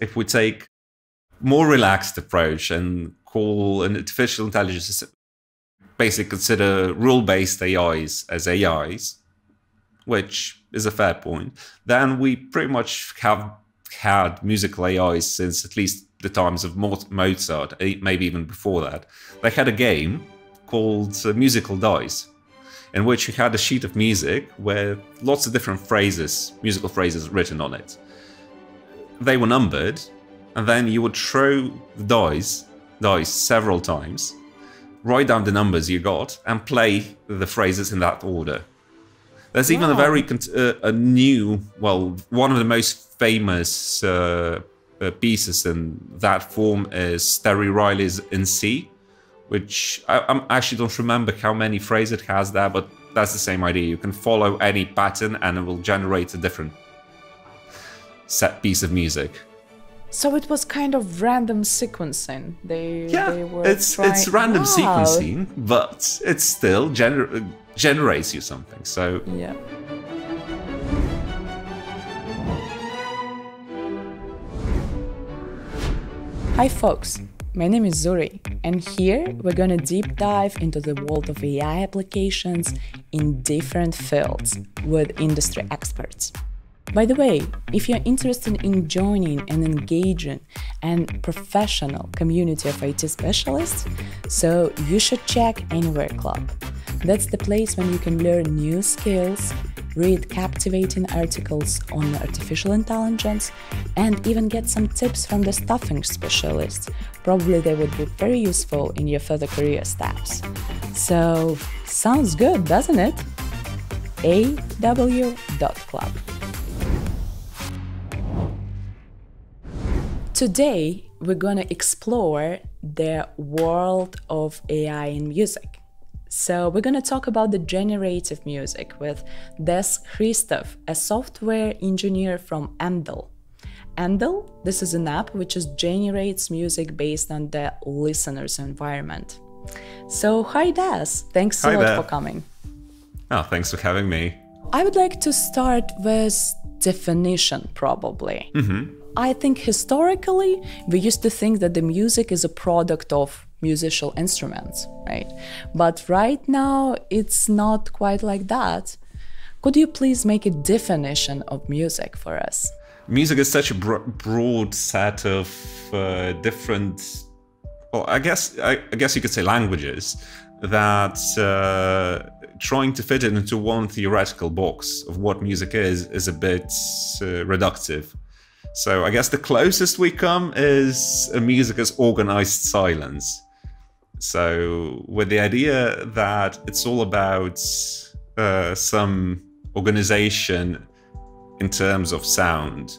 if we take more relaxed approach and call an artificial intelligence, basically consider rule-based AIs as AIs, which is a fair point, then we pretty much have had musical AIs since at least the times of Mozart, maybe even before that. They had a game called Musical Dice, in which you had a sheet of music with lots of different phrases, musical phrases written on it. They were numbered, and then you would throw the dice several times, write down the numbers you got, and play the phrases in that order. There's even a very one of the most famous pieces in that form is Terry Riley's In C, which I actually don't remember how many phrases it has there, but that's the same idea. You can follow any pattern and it will generate a different set piece of music. So it was kind of random sequencing. It's random sequencing, but it still generates you something. So yeah. Hi folks, my name is Zuri, and here we're gonna deep dive into the world of AI applications in different fields with industry experts. By the way, if you're interested in joining an engaging and professional community of IT specialists, so you should check Anywhere Club. That's the place when you can learn new skills, read captivating articles on artificial intelligence, and even get some tips from the staffing specialists. Probably they would be very useful in your further career steps. So, sounds good, doesn't it? aw.club. Today, we're gonna explore the world of AI in music. So we're gonna talk about the generative music with Des Hristov, a software engineer from Endel. Endel, this is an app which generates music based on the listener's environment. So hi Des, thanks a lot for coming. Oh, thanks for having me. I would like to start with definition, probably. Mm-hmm. I think historically, we used to think that the music is a product of musical instruments, right? But right now, it's not quite like that. Could you please make a definition of music for us? Music is such a broad set of different, well, I guess you could say languages, that trying to fit it into one theoretical box of what music is a bit reductive. So I guess the closest we come is music as organized silence. So with the idea that it's all about some organization in terms of sound.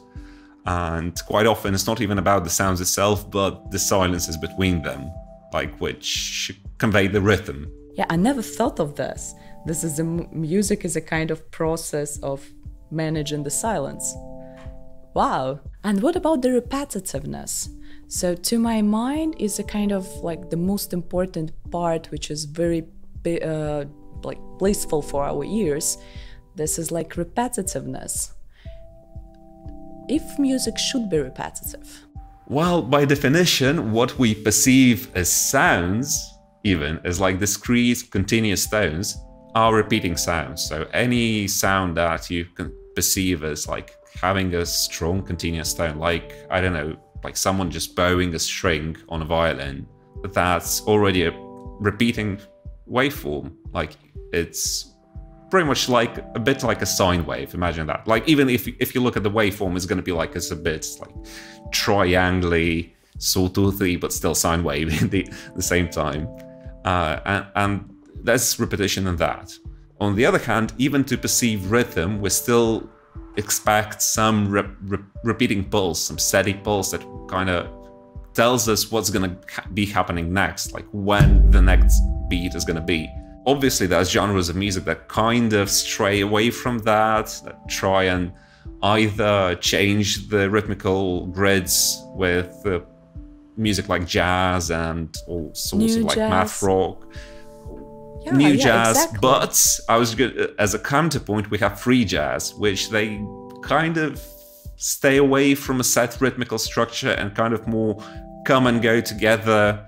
And quite often it's not even about the sounds itself, but the silences between them, like which convey the rhythm. Yeah, I never thought of this. This is music is a kind of process of managing the silence. Wow. And what about the repetitiveness? So to my mind is a kind of like the most important part, which is very like blissful for our ears. This is like repetitiveness. If music should be repetitive? Well, by definition, what we perceive as sounds, even as like discrete continuous tones, are repeating sounds. So any sound that you can perceive as like having a strong continuous tone, like, I don't know, like someone just bowing a string on a violin, that's already a repeating waveform. Like it's pretty much like a bit like a sine wave, imagine that. Like even if you look at the waveform, it's going to be like it's a bit like triangly, sawtoothy, but still sine wave at the same time. And there's repetition in that. On the other hand, even to perceive rhythm, we're still expect some repeating pulse, some steady pulse that kind of tells us what's going to be happening next, like when the next beat is going to be. Obviously, there's genres of music that kind of stray away from that, that try and either change the rhythmical grids with music like jazz and all sorts of like math rock. Yeah, New jazz, exactly. But as a counterpoint, we have free jazz, which they kind of stay away from a set rhythmical structure and kind of more come and go together.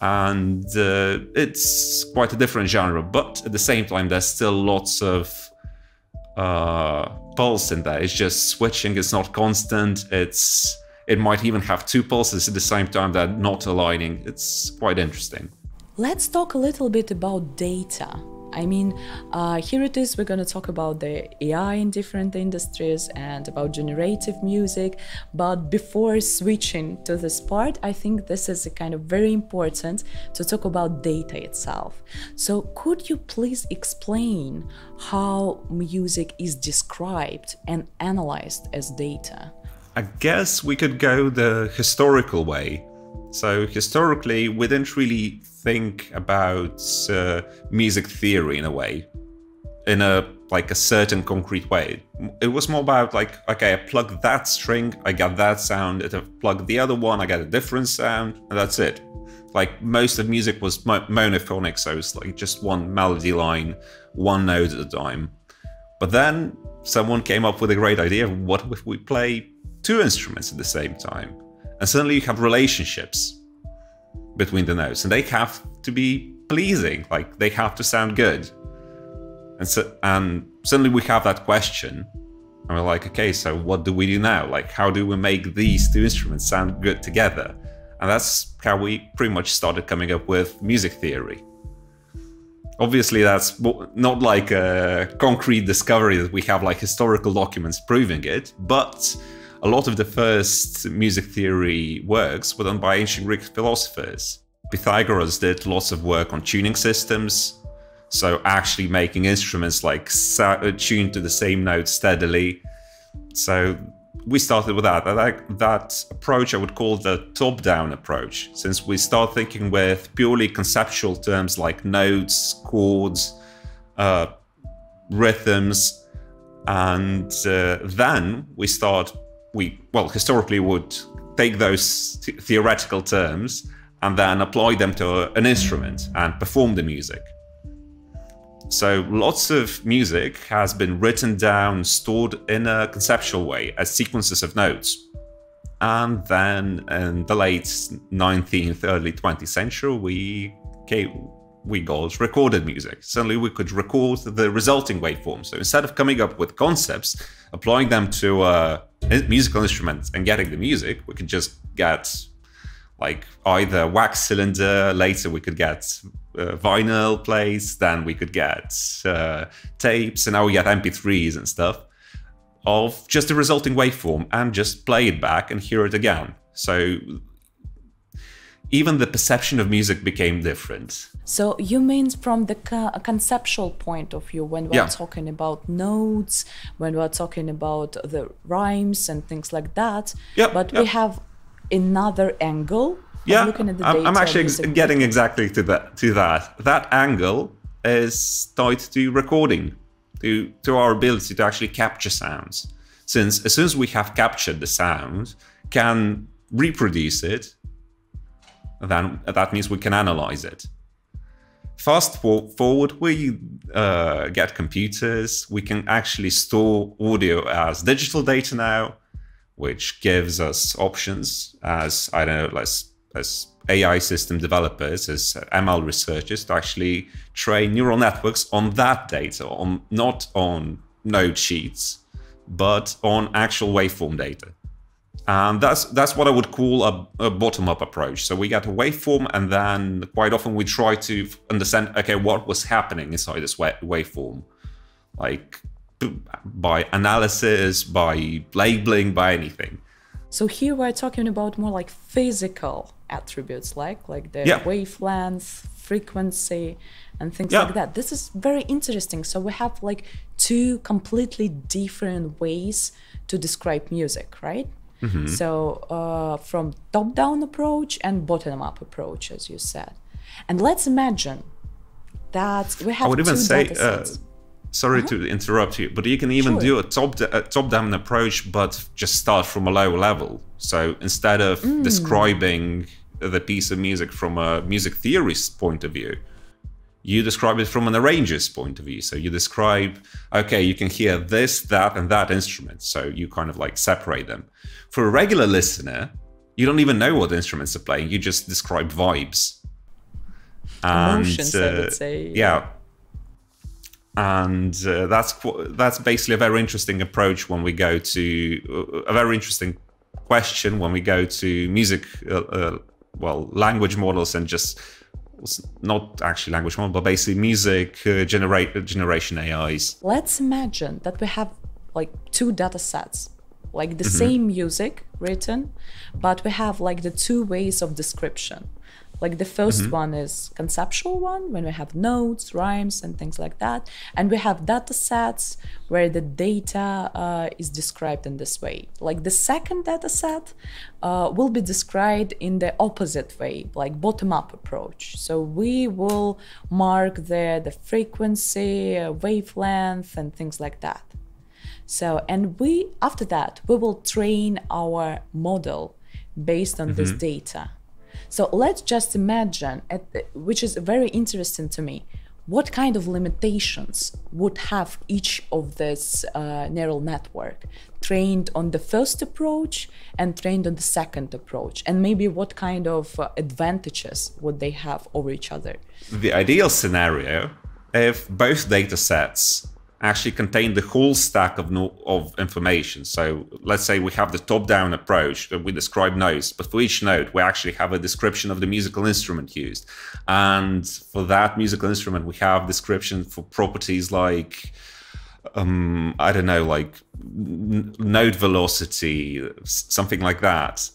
And it's quite a different genre, but at the same time, there's still lots of pulse in there. It's just switching, it's not constant. It might even have two pulses at the same time that are not aligning. It's quite interesting. Let's talk a little bit about data. I mean, here it is, we're going to talk about the AI in different industries and about generative music. But before switching to this part, I think this is a kind of very important to talk about data itself. So could you please explain how music is described and analyzed as data? I guess we could go the historical way. So historically, we didn't really think about music theory in a way, in a certain concrete way. It was more about like, okay, I plug that string, I got that sound. If I plug the other one, I got a different sound, and that's it. Like most of music was monophonic, so it's like just one melody line, one note at a time. But then someone came up with a great idea: what if we play two instruments at the same time? And suddenly you have relationships between the notes, and they have to be pleasing, like they have to sound good. And so, and suddenly we have that question, and we're like, okay, so what do we do now? Like, how do we make these two instruments sound good together? And that's how we pretty much started coming up with music theory. Obviously, that's not like a concrete discovery that we have like historical documents proving it, but a lot of the first music theory works were done by ancient Greek philosophers. Pythagoras did lots of work on tuning systems, so actually making instruments like tuned to the same note steadily. So we started with that. That approach I would call the top-down approach, since we start thinking with purely conceptual terms like notes, chords, rhythms, and then we start. Well, historically would take those theoretical terms and then apply them to an instrument and perform the music. So lots of music has been written down, stored in a conceptual way as sequences of notes. And then in the late 19th, early 20th century, we got recorded music. Suddenly we could record the resulting waveform. So instead of coming up with concepts, applying them to musical instruments and getting the music, we could just get like either wax cylinder, later we could get vinyl plates, then we could get tapes, and now we get MP3s and stuff of just the resulting waveform and just play it back and hear it again. So even the perception of music became different. So you mean from the conceptual point of view, when we're talking about notes, when we're talking about the rhymes and things like that, but we have another angle of looking at the data. I'm actually getting exactly to that. That angle is tied to recording, to our ability to actually capture sounds. Since as soon as we have captured the sound, can reproduce it, then that means we can analyze it. Fast forward, we get computers. We can actually store audio as digital data now, which gives us options as, I don't know, as AI system developers, as ML researchers, to actually train neural networks on that data, not on node sheets, but on actual waveform data. And that's what I would call a bottom-up approach. So we get a waveform, and then quite often we try to understand, okay, what was happening inside this waveform, like by analysis, by labeling, by anything. So here we're talking about more like physical attributes, like the wavelength, frequency, and things like that. This is very interesting. So we have like two completely different ways to describe music, right? Mm-hmm. So from top-down approach and bottom-up approach, as you said. And let's imagine that we have sorry to interrupt you, but you can even do a top-down approach, but just start from a low level. So instead of describing the piece of music from a music theorist's point of view, You describe it from an arranger's point of view. So you describe, okay, you can hear this, that, and that instrument. So you kind of like separate them. For a regular listener, you don't even know what instruments are playing. You just describe vibes. And, emotions, I would say. Yeah. And that's basically a very interesting approach when we go to, a very interesting question when we go to music, well, language models and just, it's not actually language model, but basically music generation AIs. Let's imagine that we have like two data sets, like the same music written, but we have like the two ways of description. Like the first one is conceptual one, when we have notes, rhymes, and things like that. And we have data sets where the data is described in this way. Like the second data set will be described in the opposite way, like bottom-up approach. So we will mark the frequency, wavelength, and things like that. So, and we, after that, we will train our model based on this data. So let's just imagine, which is very interesting to me, what kind of limitations would have each of this neural network trained on the first approach and trained on the second approach, and maybe what kind of advantages would they have over each other? The ideal scenario, if both data sets actually contain the whole stack of information. So let's say we have the top-down approach that we describe notes, but for each note, we actually have a description of the musical instrument used. And for that musical instrument, we have description for properties like, I don't know, like note velocity, something like that.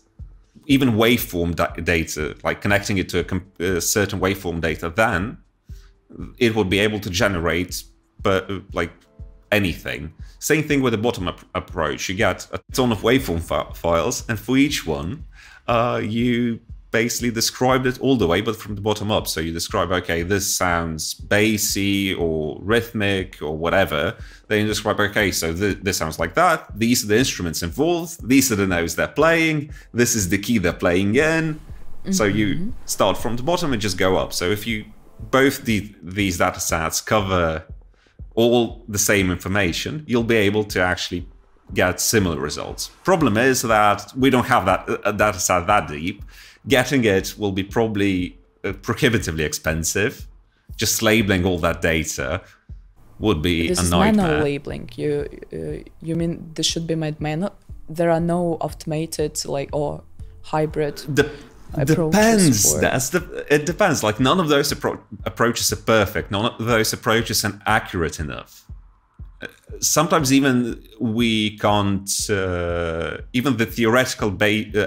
Even waveform data, like connecting it to a certain waveform data, then it will be able to generate like anything. Same thing with the bottom-up approach. You get a ton of waveform files, and for each one, you basically describe it all the way, but from the bottom up. So you describe, okay, this sounds bassy or rhythmic or whatever. Then you describe, okay, so this sounds like that. These are the instruments involved. These are the notes they're playing. This is the key they're playing in. So you start from the bottom and just go up. So if you both these data sets cover all the same information, you'll be able to actually get similar results. Problem is that we don't have that data set that deep. Getting it will be probably prohibitively expensive. Just labeling all that data would be a nightmare. This is manual labeling. You mean this should be made manual? There are no automated like or hybrid approaches? Depends. It depends. Like none of those approaches are perfect. None of those approaches are accurate enough. Sometimes even we can't. Even the theoretical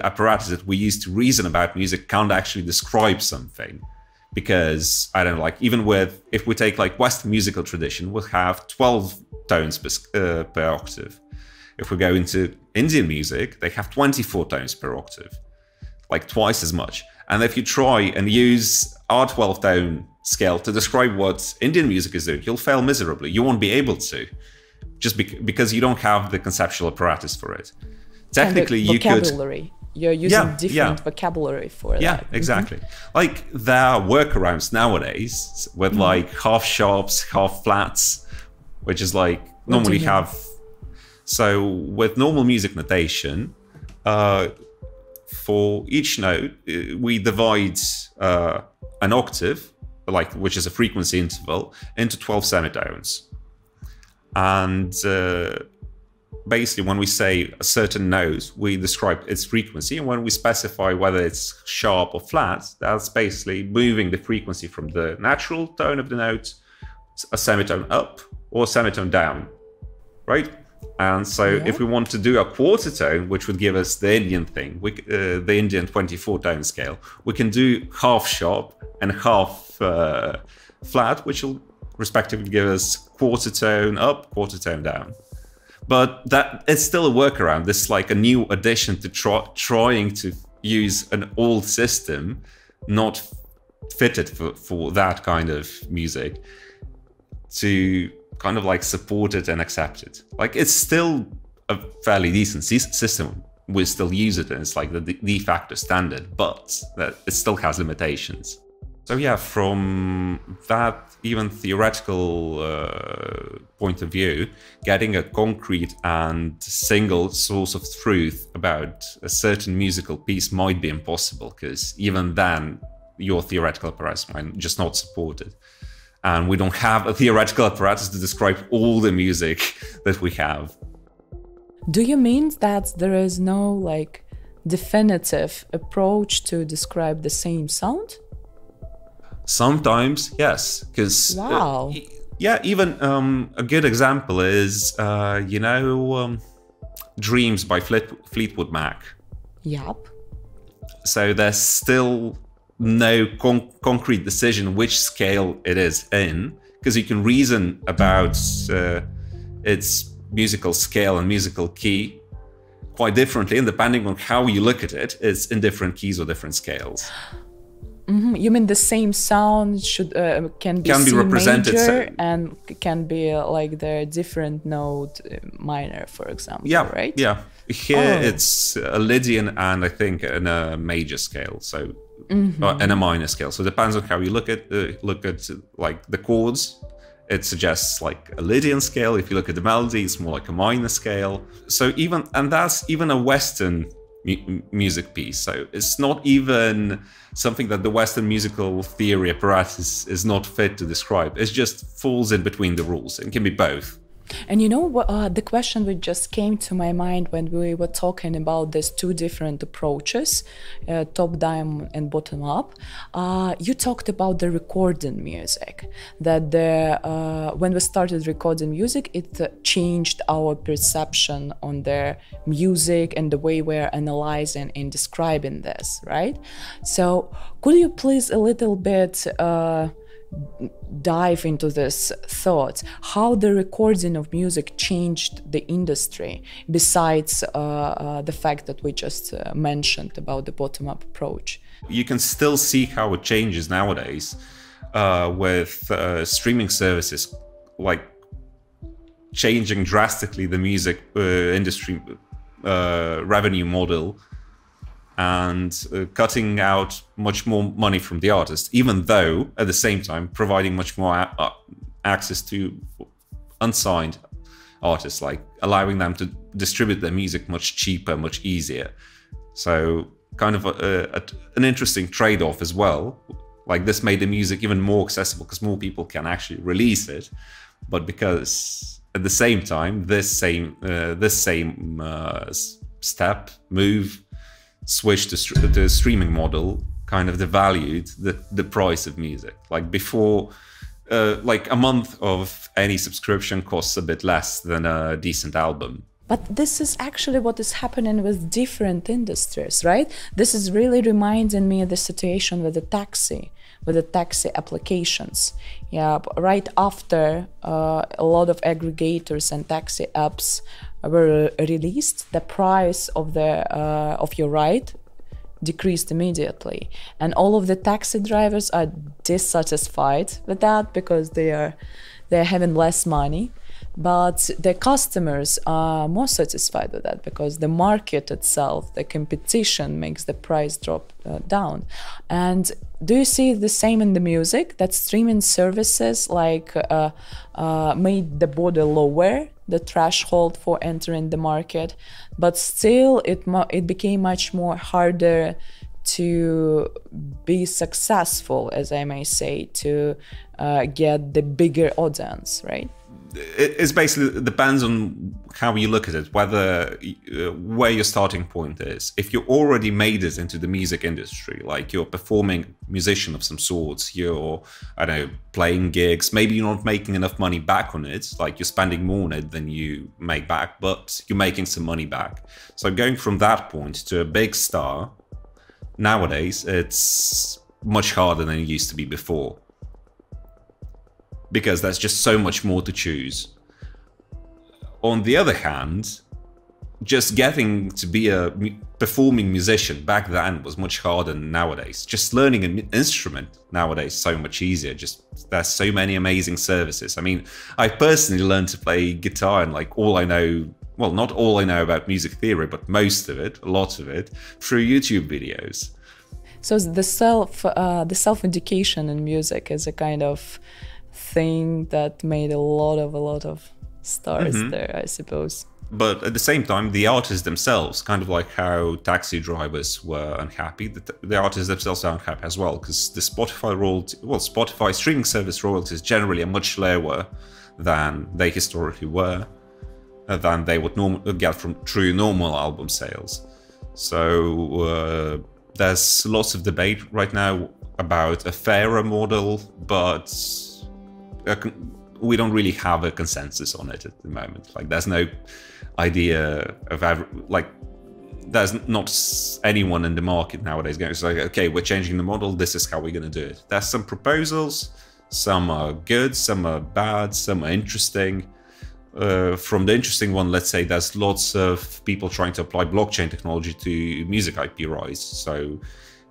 apparatus that we use to reason about music can't actually describe something, because I don't know, like even with if we take like Western musical tradition, we'll have 12 tones per octave. If we go into Indian music, they have 24 tones per octave. Like twice as much. And if you try and use our 12-tone scale to describe what Indian music is doing, you'll fail miserably. You won't be able to, just because you don't have the conceptual apparatus for it. Technically, you could... vocabulary. You're using different vocabulary for that. Yeah, exactly. Like, there are workarounds nowadays with like half sharps, half flats, which is like normally have... So with normal music notation, for each note, we divide an octave, like which is a frequency interval, into 12 semitones. And basically, when we say a certain note, we describe its frequency. And when we specify whether it's sharp or flat, that's basically moving the frequency from the natural tone of the note, a semitone up or a semitone down, right? And so if we want to do a quarter tone, which would give us the Indian thing, the Indian 24-tone scale, we can do half sharp and half flat, which will respectively give us quarter tone up, quarter tone down. But that it's still a workaround. This is like a new addition to trying to use an old system not fitted for that kind of music to kind of like support it and accept it. Like it's still a fairly decent system. We still use it and it's like the de facto standard, but it still has limitations. So yeah, from that even theoretical point of view, getting a concrete and single source of truth about a certain musical piece might be impossible, because even then your theoretical apparatus might just not support it. And we don't have a theoretical apparatus to describe all the music that we have. Do you mean that there is no like definitive approach to describe the same sound? Sometimes, yes, because wow. Yeah, even a good example is you know, Dreams by Fleetwood Mac. Yup. So there's still no concrete decision which scale it is in, because you can reason about its musical scale and musical key quite differently, and depending on how you look at it, it's in different keys or different scales. Mm-hmm. You mean the same sound should can be represented major and can be like the different note minor, for example. Yeah, right. Yeah, here it's a Lydian and I think in a major scale, so and a minor scale. So it depends on how you look at like the chords. It suggests like a Lydian scale. If you look at the melody, it's more like a minor scale. So even and that's even a Western music piece, so it's not even something that the Western musical theory apparatus is not fit to describe. It just falls in between the rules and can be both. And you know, the question which just came to my mind when we were talking about these two different approaches, top down and bottom up, you talked about the recording music, that the, when we started recording music, it changed our perception on the music and the way we're analyzing and describing this, right? So could you please a little bit dive into this thought, how the recording of music changed the industry, besides the fact that we just mentioned about the bottom-up approach? You can still see how it changes nowadays with streaming services, like changing drastically the music industry revenue model and cutting out much more money from the artist, even though at the same time providing much more access to unsigned artists, like allowing them to distribute their music much cheaper, much easier. So kind of an interesting trade-off as well. Like this made the music even more accessible because more people can actually release it. But because at the same time, this same step, move, switch to the streaming model kind of devalued the price of music. Like before, like a month of any subscription costs a bit less than a decent album. But this is actually what is happening with different industries, right? This is really reminding me of the situation with the taxi, applications. Yeah, right after a lot of aggregators and taxi apps were released, the price of the of your ride decreased immediately, and all of the taxi drivers are dissatisfied with that because they're having less money, but the customers are more satisfied with that because the market itself, the competition, makes the price drop down. And do you see the same in the music, that streaming services like made the border lower, the threshold for entering the market, but still it became much more harder to be successful, as I may say, to get the bigger audience, right? It basically depends on how you look at it, whether where your starting point is. If you already made it into the music industry, like you're a performing musician of some sorts, you're, I don't know, playing gigs, maybe you're not making enough money back on it, like you're spending more on it than you make back, but you're making some money back. So going from that point to a big star, nowadays, it's much harder than it used to be before, because there's just so much more to choose. On the other hand, just getting to be a performing musician back then was much harder than nowadays. Just learning an instrument nowadays is so much easier. Just there's so many amazing services. I mean, I personally learned to play guitar, and like all I know, well, not all I know about music theory, but most of it, a lot of it, through YouTube videos. So the self-education in music is a kind of thing that made a lot of stars there, I suppose. But at the same time, the artists themselves, kind of like how taxi drivers were unhappy, the artists themselves are unhappy as well, because the Spotify royalty, well, Spotify streaming service royalties generally are much lower than they historically were, than they would get from true normal album sales. So there's lots of debate right now about a fairer model, but we don't really have a consensus on it at the moment. Like, there's no idea of there's not anyone in the market nowadays going, it's like, okay, we're changing the model, this is how we're going to do it. There's some proposals, some are good, some are bad, some are interesting. From the interesting one, let's say there's lots of people trying to apply blockchain technology to music IP rights. So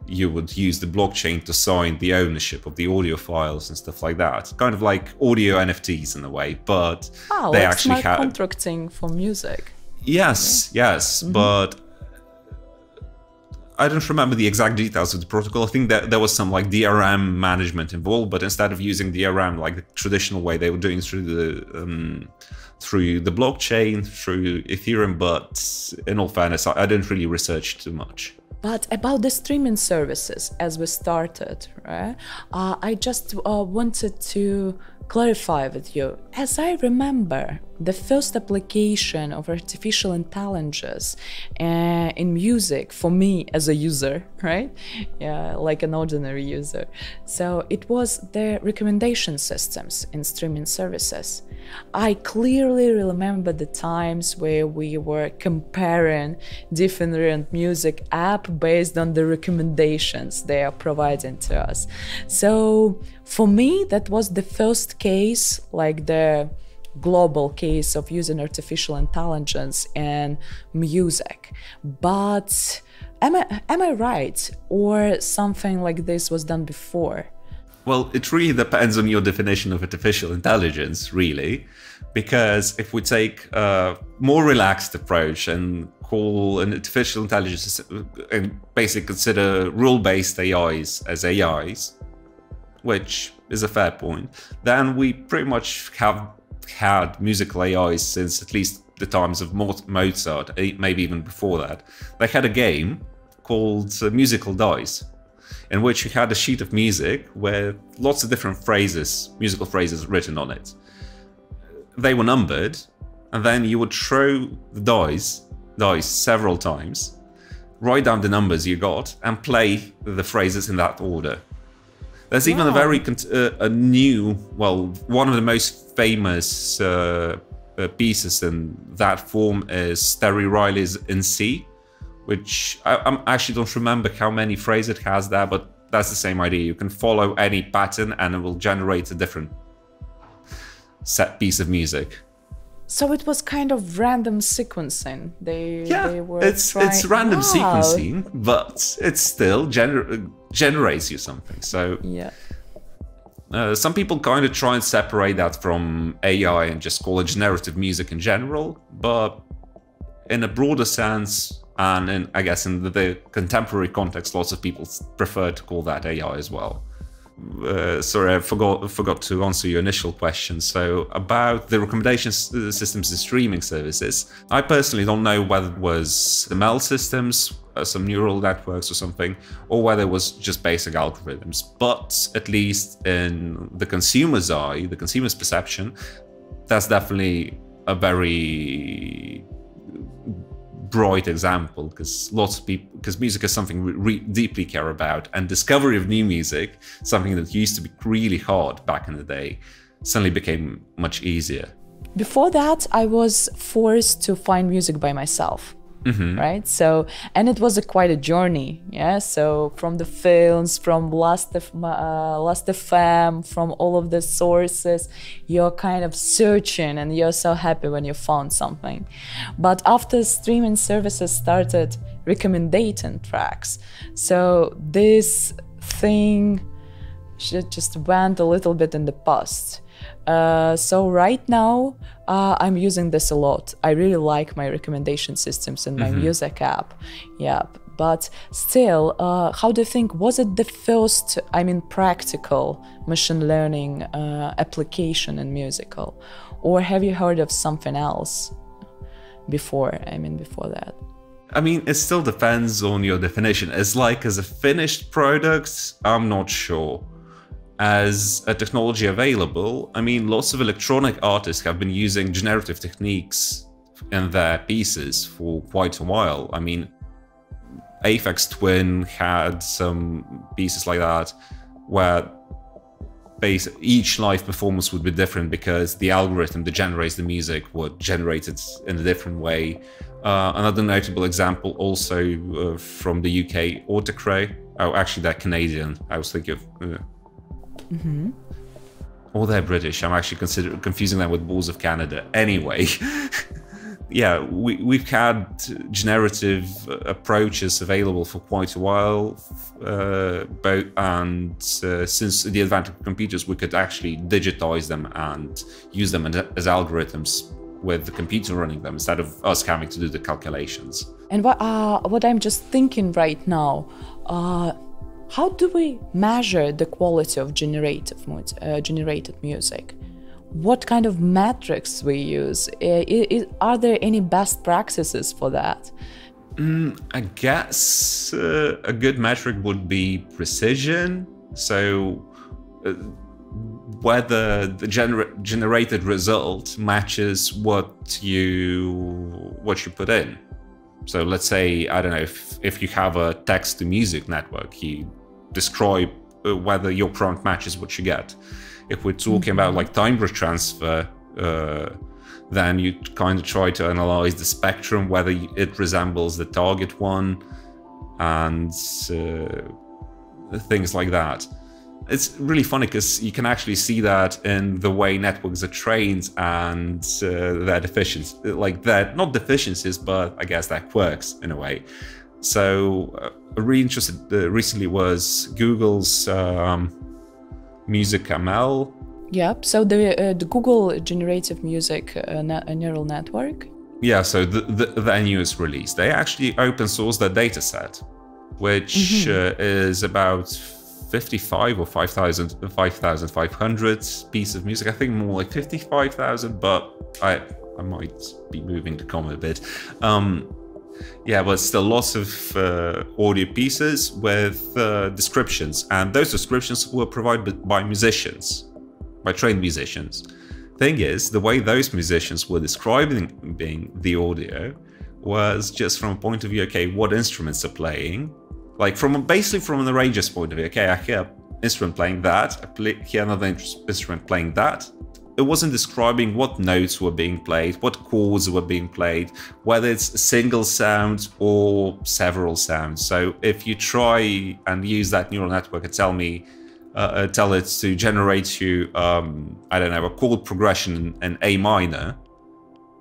you would use the blockchain to sign the ownership of the audio files and stuff like that. Kind of like audio NFTs in a way, but they actually have contracting for music. Yes, yes, but I don't remember the exact details of the protocol. I think that there was some like DRM management involved, but instead of using DRM like the traditional way, they were doing through the blockchain, through Ethereum. But in all fairness, I didn't really research too much. But about the streaming services, as we started, right? I just wanted to clarify with you. As I remember, the first application of artificial intelligence in music for me as a user, right? Yeah, like an ordinary user. So it was the recommendation systems in streaming services. I clearly remember the times where we were comparing different music apps based on the recommendations they are providing to us. So for me, that was the first case, like the global case of using artificial intelligence in music. But am I right? Or something like this was done before? Well, it really depends on your definition of artificial intelligence, really, because if we take a more relaxed approach and call an artificial intelligence and basically consider rule-based AIs as AIs, which is a fair point, then we pretty much have had musical AIs since at least the times of Mozart, maybe even before that. They had a game called Musical Dice, in which you had a sheet of music with lots of different phrases, musical phrases written on it. They were numbered, and then you would throw the dice several times, write down the numbers you got, and play the phrases in that order. There's even a very one of the most famous pieces in that form is Terry Riley's In C, which I actually don't remember how many phrases it has there, but that's the same idea. You can follow any pattern and it will generate a different set piece of music. So it was kind of random sequencing. It's random sequencing, but it still generates you something. So yeah. Some people kind of try and separate that from AI and just call it generative music in general, but in a broader sense, and I guess in the contemporary context, lots of people prefer to call that AI as well. Sorry, I forgot to answer your initial question. So about the recommendation systems and streaming services, I personally don't know whether it was ML systems, some neural networks or something, or whether it was just basic algorithms. But at least in the consumer's eye, the consumer's perception, that's definitely a very bright example, because lots of people, because music is something we deeply care about, and discovery of new music, something that used to be really hard back in the day, suddenly became much easier. Before that, I was forced to find music by myself. Right? So, and it was quite a journey. Yeah. So from the films, from Last.fm, from all of the sources, you're kind of searching and you're so happy when you found something. But after streaming services started recommending tracks, so this thing just went a little bit in the past. So right now, I'm using this a lot. I really like my recommendation systems in my music app. Yeah, But still, how do you think, was it the first, I mean, practical machine learning application in musical? Or have you heard of something else before, I mean, before that? I mean, it still depends on your definition. It's like as a finished product, I'm not sure. As a technology available, I mean, lots of electronic artists have been using generative techniques in their pieces for quite a while. I mean, Aphex Twin had some pieces like that where each live performance would be different because the algorithm that generates the music was generated in a different way. Another notable example also from the UK, Autechre. Oh, actually, they're Canadian. I was thinking of... Mm-hmm. Or they're British. I'm actually confusing them with Balls of Canada. Anyway... Yeah, we've had generative approaches available for quite a while, and since the advent of computers, we could actually digitize them and use them as algorithms with the computer running them instead of us having to do the calculations. And what I'm just thinking right now, how do we measure the quality of generated music? What kind of metrics we use? Are there any best practices for that? I guess a good metric would be precision. So whether the generated result matches what you put in. So let's say, I don't know, if you have a text-to-music network, you describe whether your prompt matches what you get. If we're talking about like timbre transfer, then you kind of try to analyze the spectrum, whether it resembles the target one and things like that. It's really funny because you can actually see that in the way networks are trained and their deficiencies, like their, not deficiencies, but I guess their quirks in a way. So really interested recently was Google's Music ML. Yep, so the Google Generative Music Neural Network. Yeah, so their newest release. They actually open source their dataset, which is about 5,500 pieces of music. I think more like 55,000, but I might be moving the comma a bit. Yeah, but still lots of audio pieces with descriptions, and those descriptions were provided by musicians, by trained musicians. Thing is, the way those musicians were describing the audio was just from a point of view, okay, what instruments are playing? Like basically from an arranger's point of view, okay, I hear an instrument playing that, I hear another instrument playing that. It wasn't describing what notes were being played, what chords were being played, whether it's a single sound or several sounds. So if you try and use that neural network and tell it to generate you, I don't know, a chord progression in A minor,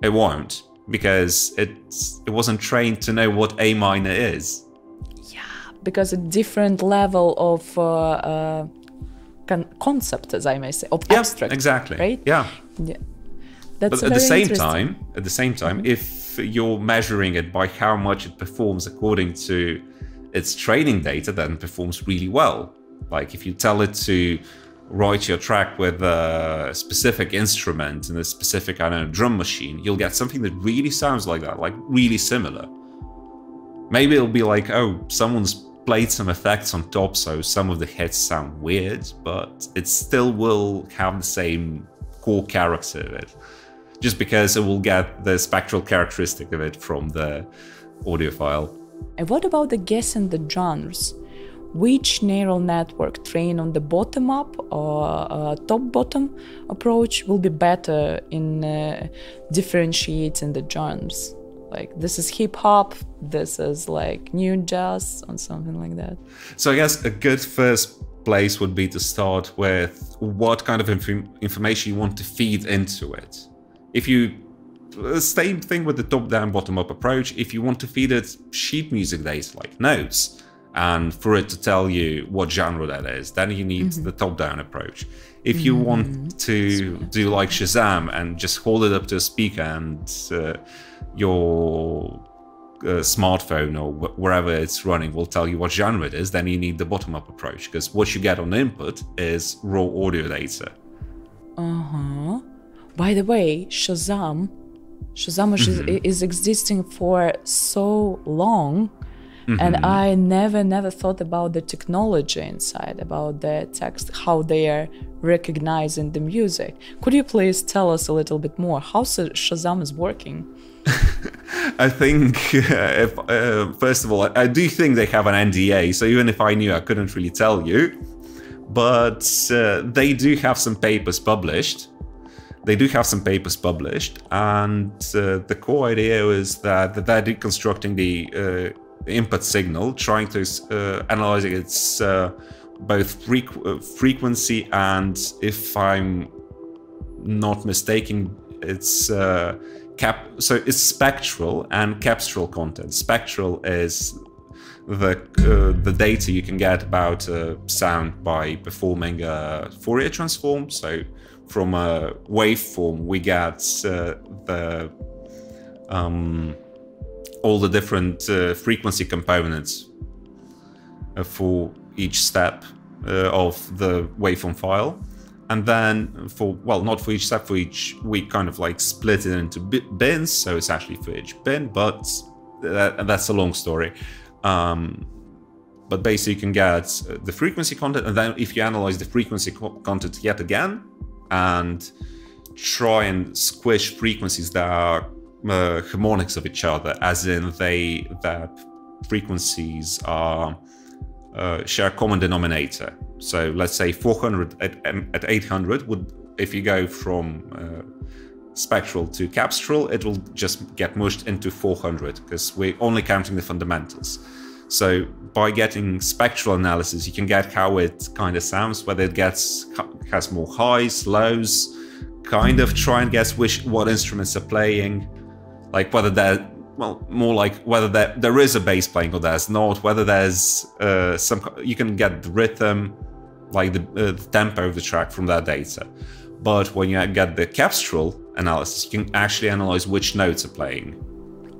it won't, because it wasn't trained to know what A minor is. Yeah, because a different level of... concept, as I may say, of abstract, exactly, right? Yeah, yeah. That's but at the same time, if you're measuring it by how much it performs according to its training data, then it performs really well. Like if you tell it to write your track with a specific instrument and a specific, I don't know, drum machine, you'll get something that really sounds like that, like really similar. Maybe it'll be like, oh, someone's played some effects on top, so some of the hits sound weird, but it still will have the same core character of it, just because it will get the spectral characteristic of it from the audio file. And what about the guessing the genres? Which neural network trained on the bottom-up or top-bottom approach will be better in differentiating the genres? Like, this is hip-hop, this is like new jazz, or something like that. So I guess a good first place would be to start with what kind of information you want to feed into it. If you... Same thing with the top-down, bottom-up approach. If you want to feed it sheet music data, like notes, and for it to tell you what genre that is, then you need the top-down approach. If you want to do like Shazam and just hold it up to a speaker and your smartphone or wherever it's running will tell you what genre it is, then you need the bottom-up approach, because what you get on input is raw audio data. Uh-huh. By the way, Shazam is existing for so long, and I never thought about the technology inside, about the text, how they are recognizing the music. Could you please tell us a little bit more how Shazam is working? I think, first of all, I do think they have an NDA, so even if I knew, I couldn't really tell you. But they do have some papers published. And the core idea is that they're deconstructing the input signal, trying to analyze its both frequency and, if I'm not mistaken, its it's spectral and capsular content. Spectral is the data you can get about sound by performing a Fourier transform. So from a waveform we get the all the different frequency components for each step of the waveform file, and then for, well, not for each step, for each, we kind of like split it into bins, so it's actually for each bin, but that's a long story. But basically you can get the frequency content, and then if you analyze the frequency content yet again and try and squish frequencies that are harmonics of each other, as in their frequencies are share a common denominator. So let's say 400 at 800 would, if you go from spectral to capsular, it will just get mushed into 400 because we're only counting the fundamentals. So by getting spectral analysis, you can get how it kind of sounds, whether it has more highs, lows, kind of try and guess what instruments are playing. Like whether there, well, more like whether there is a bass playing or there's not. Whether there's some, you can get the rhythm, like the tempo of the track from that data. But when you get the capsular analysis, you can actually analyze which notes are playing.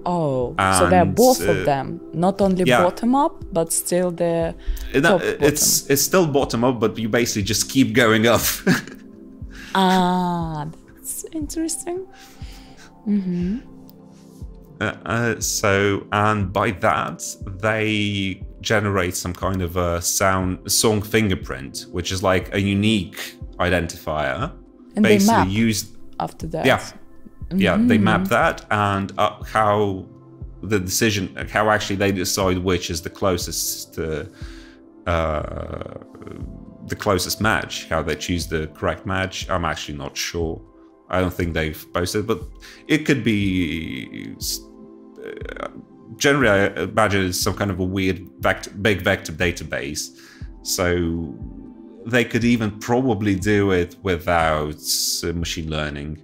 Oh, and, so they're both of them, not only bottom up, but still the. No, it's still bottom up, but you basically just keep going up. Ah, that's interesting. Mm-hmm. And by that, they generate some kind of a song fingerprint, which is like a unique identifier. And basically they map used after that. Yeah, yeah, they map that and how the decision, how actually they decide which is the closest the closest match, how they choose the correct match. I'm actually not sure. I don't think they've posted, but it could be, generally I imagine it's some kind of a weird big vector database. So they could even probably do it without machine learning,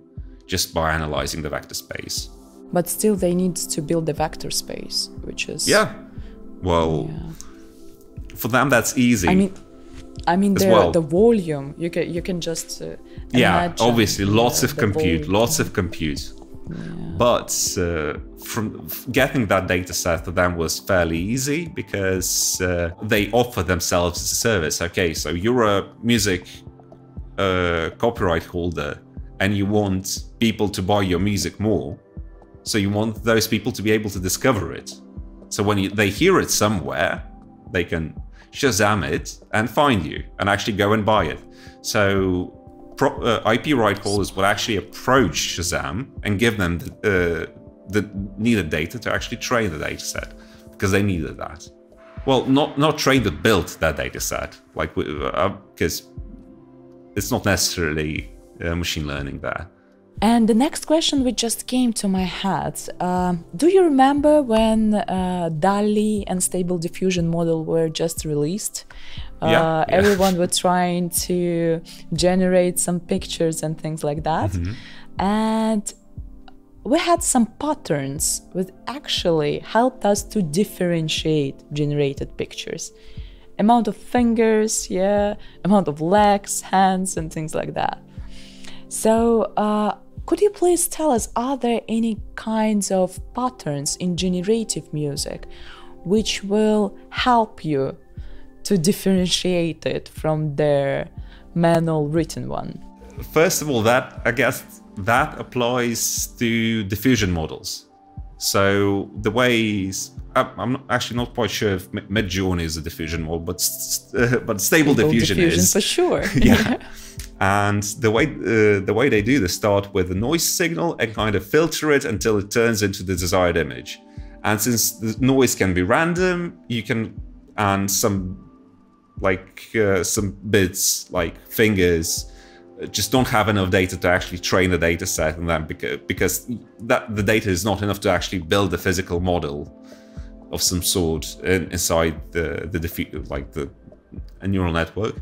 just by analyzing the vector space. But still they need to build the vector space, which is... Yeah, well, yeah. For them that's easy. I mean the volume, you can just yeah, obviously lots of compute. Yeah. But from getting that data set to them was fairly easy because they offer themselves as a service. Okay, so you're a music copyright holder and you want people to buy your music more, so you want those people to be able to discover it. So when they hear it somewhere, they can Shazam it and find you and actually go and buy it. So IP right holders will actually approach Shazam and give them the needed data to actually train the data set, because they needed that. Well, not train, but build that data set, like, because it's not necessarily machine learning there. And the next question which just came to my head, do you remember when DALL-E and Stable Diffusion model were just released? Yeah. Everyone was trying to generate some pictures and things like that. And we had some patterns which actually helped us to differentiate generated pictures. Amount of fingers, yeah, amount of legs, hands and things like that. So Could you please tell us, are there any kinds of patterns in generative music which will help you to differentiate it from the manual written one? First of all, that I guess that applies to diffusion models. So the ways I'm actually not quite sure if Midjourney is a diffusion model, but stable diffusion is for sure. Yeah. And the way they do this, start with a noise signal and kind of filter it until it turns into the desired image. And since the noise can be random, you can, and some bits like fingers just don't have enough data to actually train the data set, and then because the data is not enough to actually build a physical model of some sort inside the neural network.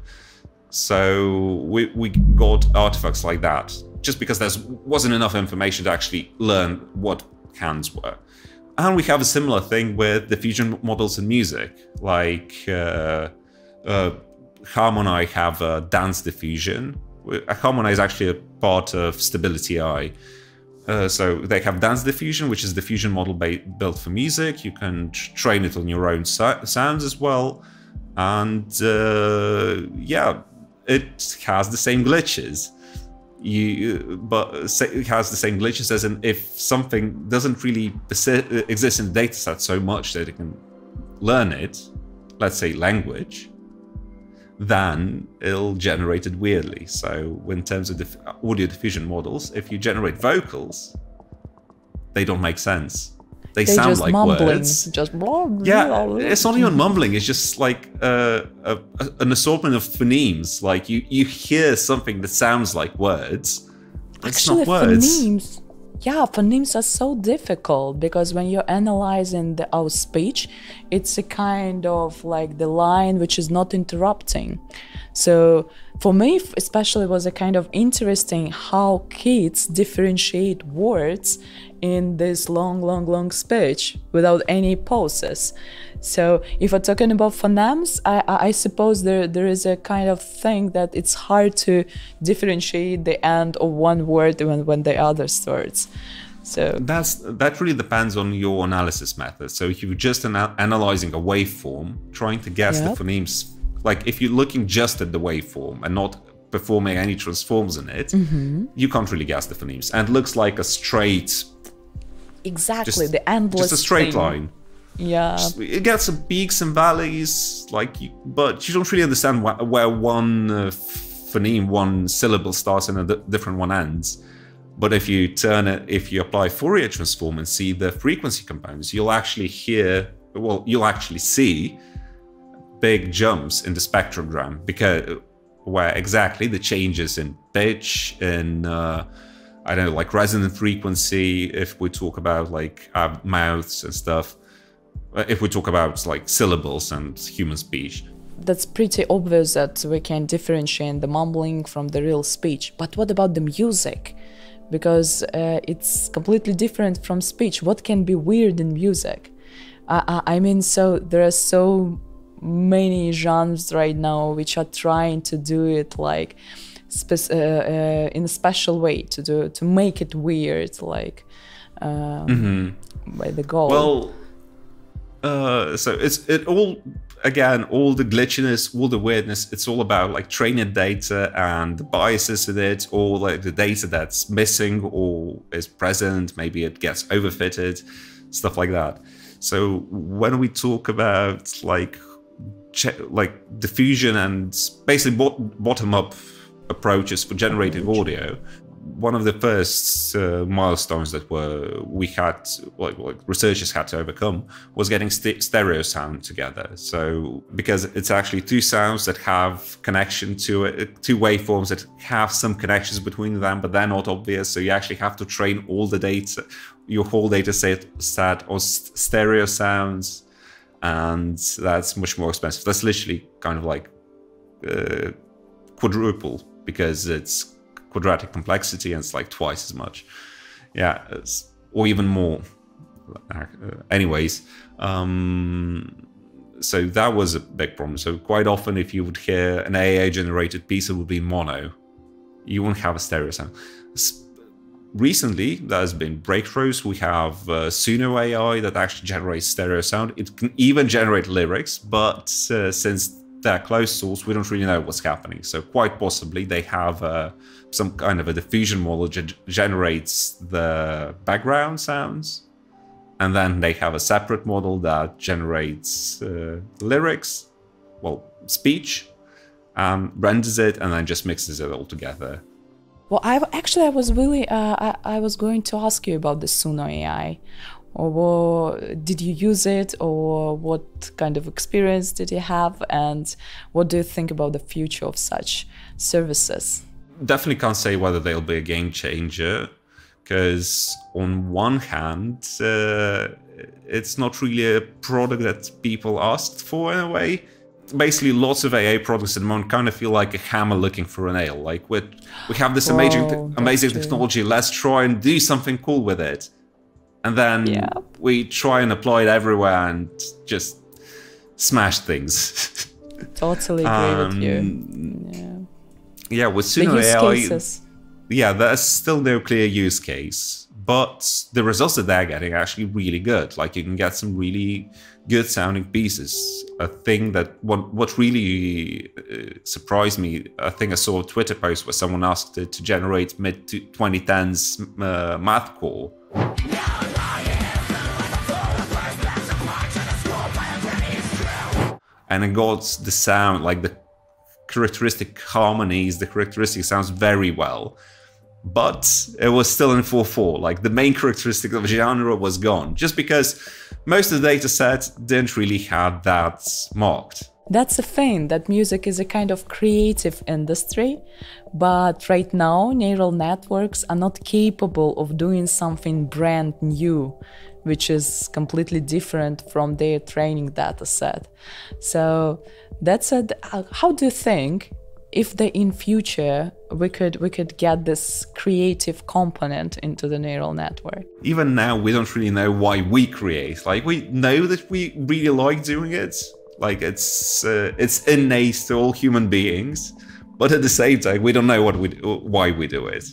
So we got artifacts like that just because there wasn't enough information to actually learn what cans were. And we have a similar thing with diffusion models in music, like Harmonai have a dance diffusion. Harmonai is actually a part of Stability AI. So they have dance diffusion, which is a diffusion model built for music. You can train it on your own sounds as well. And yeah, it has the same glitches. It has the same glitches as in if something doesn't really exist in the data set so much that it can learn it, let's say language, then it'll generate it weirdly. So in terms of audio diffusion models, if you generate vocals, they don't make sense. They sound just like mumbling. Words. Just blah, blah, yeah, blah. It's not even mumbling. It's just like an assortment of phonemes. Like you hear something that sounds like words. Actually, it's not words. Phonemes, yeah, phonemes are so difficult because when you're analyzing our speech, it's a kind of like the line which is not interrupting. So for me, especially, it was a kind of interesting how kids differentiate words in this long speech without any pauses. So if we're talking about phonemes, I suppose there is a kind of thing that it's hard to differentiate the end of one word when the other starts. So that really depends on your analysis method. So if you're just analyzing a waveform, trying to guess the phonemes, like if you're looking just at the waveform and not performing any transforms in it, you can't really guess the phonemes. And it looks like a straight, the endless, just a straight line. Yeah, it gets some peaks and valleys, but you don't really understand where one phoneme, one syllable starts and a different one ends. But if you apply Fourier transform and see the frequency components, you'll actually see big jumps in the spectrogram, because where exactly the changes in pitch, in I don't know, like resonant frequency, if we talk about like our mouths and stuff, if we talk about like syllables and human speech. That's pretty obvious that we can differentiate the mumbling from the real speech. But what about the music? Because it's completely different from speech. What can be weird in music? I mean, so there are so many genres right now which are trying to do it like in a special way, to make it weird, like by the goal. Well, so it all, again, all the glitchiness, all the weirdness, it's all about like training data and the biases in it, or like the data that's missing or is present, maybe it gets overfitted, stuff like that. So when we talk about like diffusion and basically bottom-up approaches for generative audio, one of the first milestones that we had, researchers had to overcome was getting stereo sound together. So because it's actually two sounds that have connection to it, two waveforms that have some connections between them, but they're not obvious. So you actually have to train all the data, your whole data set on stereo sounds, and that's much more expensive. That's literally kind of like quadruple, because it's quadratic complexity and it's like twice as much, or even more. Anyways, so that was a big problem. So quite often, if you would hear an AI generated piece, it would be mono. You won't have a stereo sound. Recently, there's been breakthroughs. We have Suno AI that actually generates stereo sound. It can even generate lyrics, but since they're closed source, we don't really know what's happening. So quite possibly they have some kind of a diffusion model that generates the background sounds, and then they have a separate model that generates lyrics, well, speech, renders it, and then just mixes it all together. Well, I was going to ask you about the Suno AI. Or did you use it, or what kind of experience did you have, and what do you think about the future of such services? Definitely can't say whether they'll be a game changer, because on one hand, it's not really a product that people asked for in a way. Basically, lots of AI products at the moment kind of feel like a hammer looking for a nail. Like, we have this amazing technology, let's try and do something cool with it. And then we try and apply it everywhere and just smash things. Totally agree with you. Yeah, with Suno AI, there's still no clear use case. But the results that they're getting are actually really good. Like, you can get some really good sounding pieces. A thing that, what really surprised me, I think I saw a Twitter post where someone asked it to generate mid-2010s mathcore. And it got the sound, like the characteristic harmonies, the characteristic sounds very well. But it was still in 4/4, like the main characteristic of genre was gone, just because most of the data set didn't really have that marked. That's the thing, that music is a kind of creative industry, but right now neural networks are not capable of doing something brand new, which is completely different from their training data set. So that's it. How do you think, if in future we could get this creative component into the neural network? Even now, we don't really know why we create. Like, we know that we really like doing it. Like, it's innate to all human beings, but at the same time, we don't know why we do it.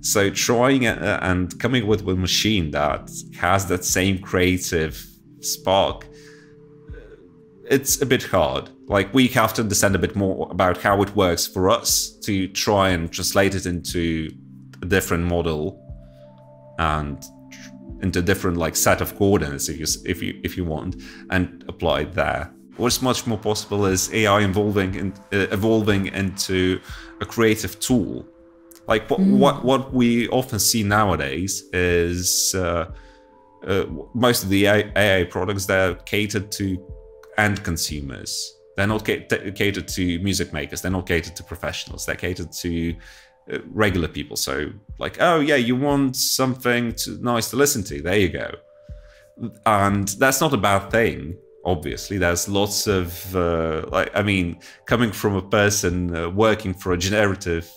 So trying and coming up with a machine that has that same creative spark, it's a bit hard. Like, we have to understand a bit more about how it works for us to try and translate it into a different model and into a different, like, set of coordinates if you want, and apply it there. What's much more possible is AI evolving into a creative tool. Like, what we often see nowadays is most of the AI products, they're catered to end consumers. They're not catered to music makers. They're not catered to professionals. They're catered to regular people. So, like, oh yeah, you want something nice to listen to? There you go. And that's not a bad thing. Obviously, there's lots of coming from a person working for a generative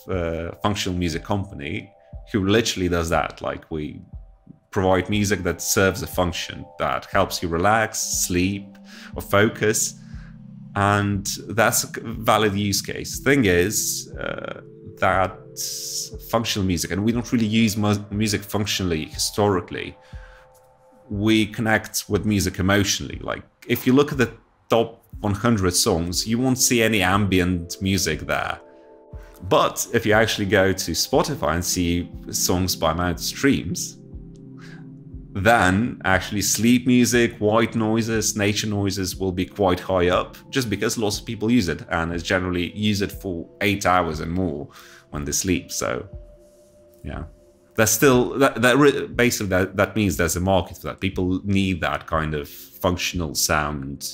functional music company who literally does that. Like, we provide music that serves a function, that helps you relax, sleep, or focus. And that's a valid use case. Thing is, that functional music, and we don't really use music functionally historically. We connect with music emotionally. Like, if you look at the top 100 songs, you won't see any ambient music there. But if you actually go to Spotify and see songs by amount of streams, then actually sleep music, white noises, nature noises will be quite high up, just because lots of people use it, and it's generally use it for 8 hours and more when they sleep. So yeah, there's still that means there's a market for that. People need that kind of functional sound,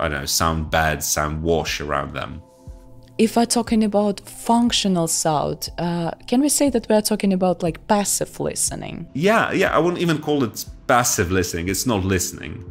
I don't know, sound bed, sound wash around them. If we're talking about functional sound, can we say that we're talking about, like, passive listening? Yeah, I wouldn't even call it passive listening. It's not listening.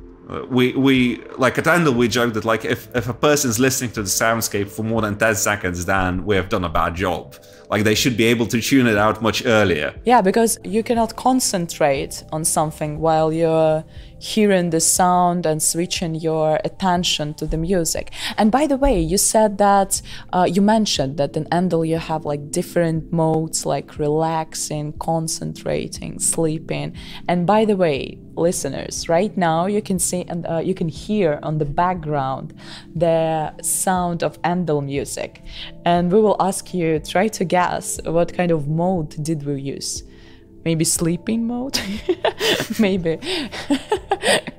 We like, at Endel, we joke that, like, if a person's listening to the soundscape for more than 10 seconds, then we have done a bad job. Like, they should be able to tune it out much earlier. Yeah, because you cannot concentrate on something while you're hearing the sound and switching your attention to the music. And by the way, you said that, you mentioned that in Endel you have like different modes, like relaxing, concentrating, sleeping. And by the way, listeners, right now you can see and you can hear on the background the sound of Endel music. And we will ask you, try to guess what kind of mode did we use. Maybe sleeping mode, maybe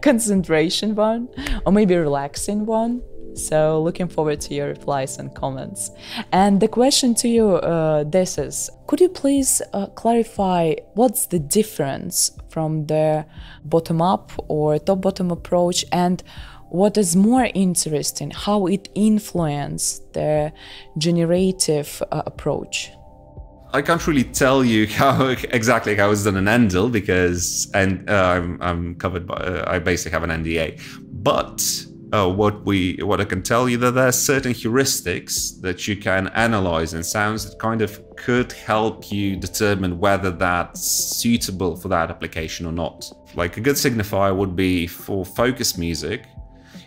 concentration one, or maybe relaxing one. So looking forward to your replies and comments. And the question to you, this is, could you please clarify what's the difference from the bottom-up or top-bottom approach, and what is more interesting, how it influenced the generative approach? I can't really tell you how exactly how it's done in Endel because, and I'm covered by, I basically have an NDA. But what I can tell you that there are certain heuristics that you can analyze in sounds that kind of could help you determine whether that's suitable for that application or not. Like a good signifier would be for focus music,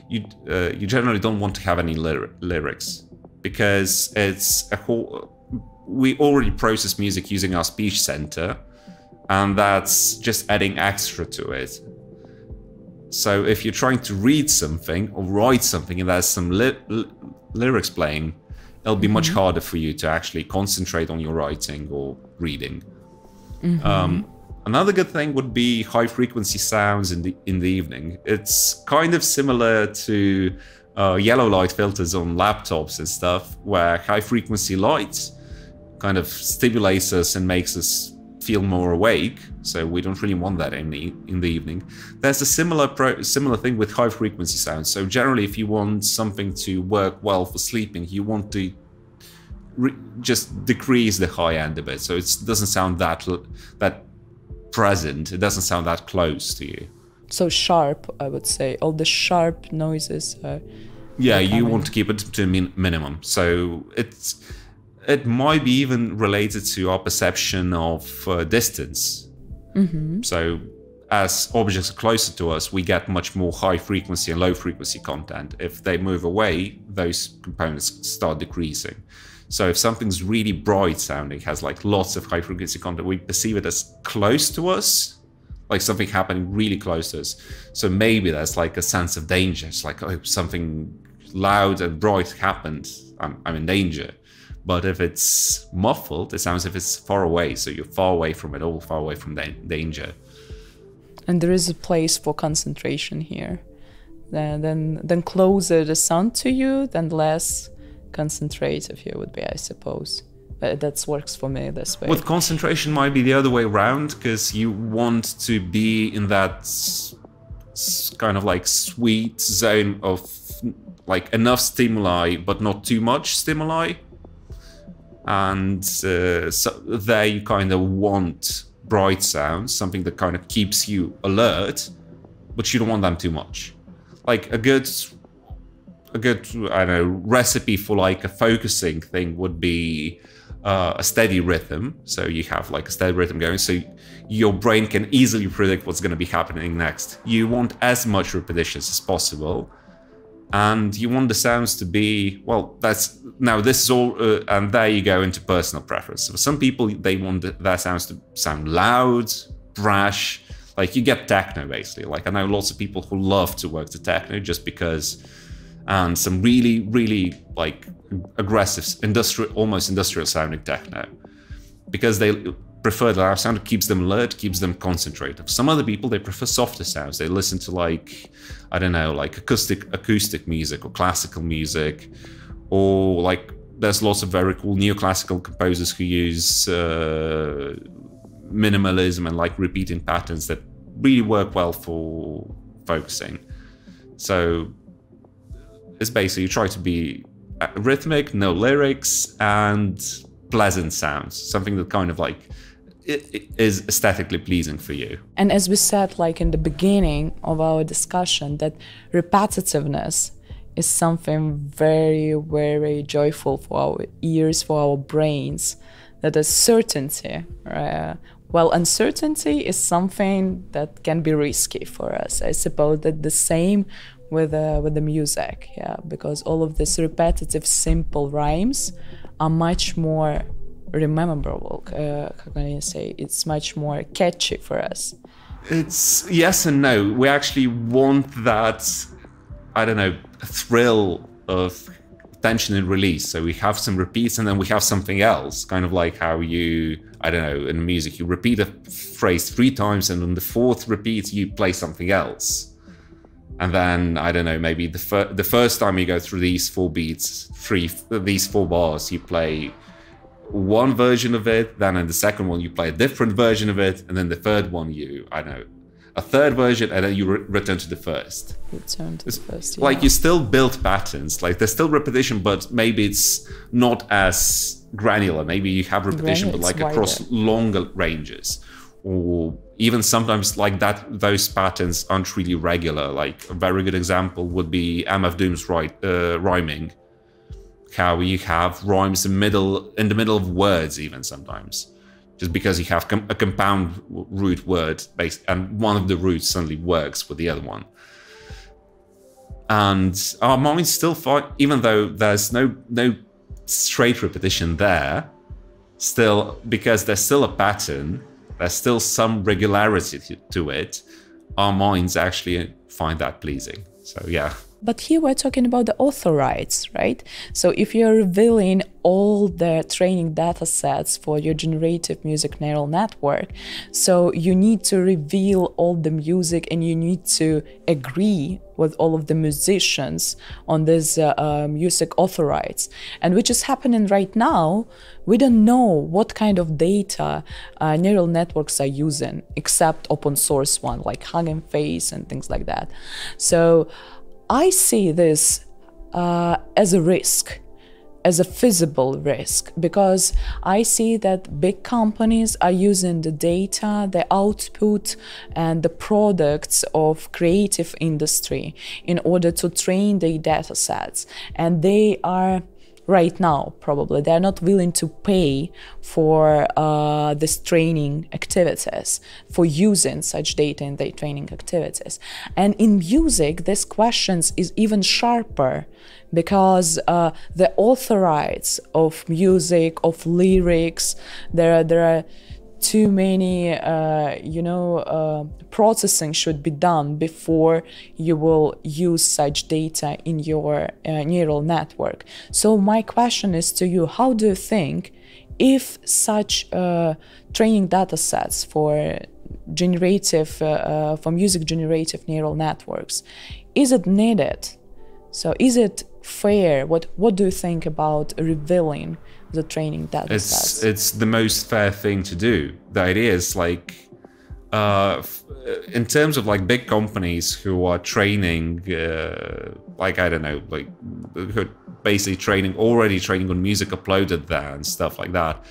you generally don't want to have any lyrics because it's a whole. We already process music using our speech center, and that's just adding extra to it. So if you're trying to read something or write something and there's some lyrics playing, it'll be much harder for you to actually concentrate on your writing or reading. Another good thing would be high frequency sounds in the evening. It's kind of similar to yellow light filters on laptops and stuff, where high frequency lights kind of stimulates us and makes us feel more awake, so we don't really want that in the evening. There's a similar thing with high frequency sounds. So generally, if you want something to work well for sleeping, you want to just decrease the high end a bit, so it doesn't sound that present. It doesn't sound that close to you. So sharp, I would say, all the sharp noises. Yeah, you want to keep it to a minimum. So it's. It might be even related to our perception of distance. So as objects are closer to us, we get much more high frequency and low frequency content. If they move away, those components start decreasing. So if something's really bright sounding, has like lots of high frequency content, we perceive it as close to us, like something happening really close to us. So maybe there's like a sense of danger. It's like, oh, something loud and bright happened. I'm in danger. But if it's muffled, it sounds as if it's far away. So you're far away from it all, far away from danger. And there is a place for concentration here. Then closer the sound to you, then less concentrative you would be, I suppose. But that works for me this way. With concentration might be the other way around, because you want to be in that kind of like sweet zone of like enough stimuli, but not too much stimuli. And so there you kind of want bright sounds, something that kind of keeps you alert, but you don't want them too much. Like a good I don't know, recipe for like a focusing thing would be a steady rhythm. So you have like a steady rhythm going, so your brain can easily predict what's going to be happening next. You want as much repetitions as possible. And you want the sounds to be, well, that's, now this is all, and there you go into personal preference. So for some people, they want their sounds to sound loud, brash, like you get techno basically. Like I know lots of people who love to work to techno just because, and some really, really like aggressive, industrial, almost industrial sounding techno, because they prefer the loud sound. It keeps them alert, keeps them concentrated. Some other people, they prefer softer sounds. They listen to like, I don't know, like acoustic music or classical music, or like there's lots of very cool neoclassical composers who use minimalism and like repeating patterns that really work well for focusing. So it's basically you try to be rhythmic, no lyrics, and pleasant sounds, something that kind of like it is aesthetically pleasing for you. And as we said, like in the beginning of our discussion, that repetitiveness is something very, very joyful for our ears, for our brains. that is certainty. Well, uncertainty is something that can be risky for us. I suppose that the same with the music, yeah, because all of these repetitive, simple rhymes are much more rememberable. How can I say? It's much more catchy for us. It's yes and no. We actually want that, I don't know, thrill of tension and release. So we have some repeats and then we have something else, kind of like how you, I don't know, in music, you repeat a phrase 3 times and on the 4th repeat, you play something else. And then, I don't know, maybe the first time you go through these 4 beats, these four bars, you play one version of it, then in the second one, you play a different version of it, and then the third one, you, I don't know, a third version, and then you return to the first. Return to the first, yeah. Like, you still build patterns, like, there's still repetition, but maybe it's not as granular. Maybe you have repetition, but like wider, across longer ranges. Or even sometimes like that, those patterns aren't really regular. Like a very good example would be MF Doom's rhyming. How you have rhymes in the middle of words even sometimes. Just because you have a compound root word based, and one of the roots suddenly works with the other one. And our minds still fight, even though there's no straight repetition there, still, because there's still a pattern, there's still some regularity to it, our minds actually find that pleasing. So yeah. But here we're talking about the author rights, right? So if you're revealing all the training data sets for your generative music neural network, so you need to reveal all the music and you need to agree with all of the musicians on this music author rights. And which is happening right now, we don't know what kind of data neural networks are using, except open source one, like Hugging Face and things like that. So I see this as a risk, as a feasible risk, because I see that big companies are using the data, the output, and the products of creative industry in order to train their data sets. And they are, right now, probably, they're not willing to pay for this training activities, for using such data in their training activities. And in music, this question is even sharper because the author rights of music, of lyrics, there are too many, you know, processing should be done before you will use such data in your neural network. So my question is to you, how do you think if such training data sets for generative, for music generative neural networks, is it needed? So is it fair? What do you think about revealing the training data sets? It's the most fair thing to do. The idea is like, in terms of like big companies who are training, like, I don't know, like who are basically already training on music uploaded there and stuff like that.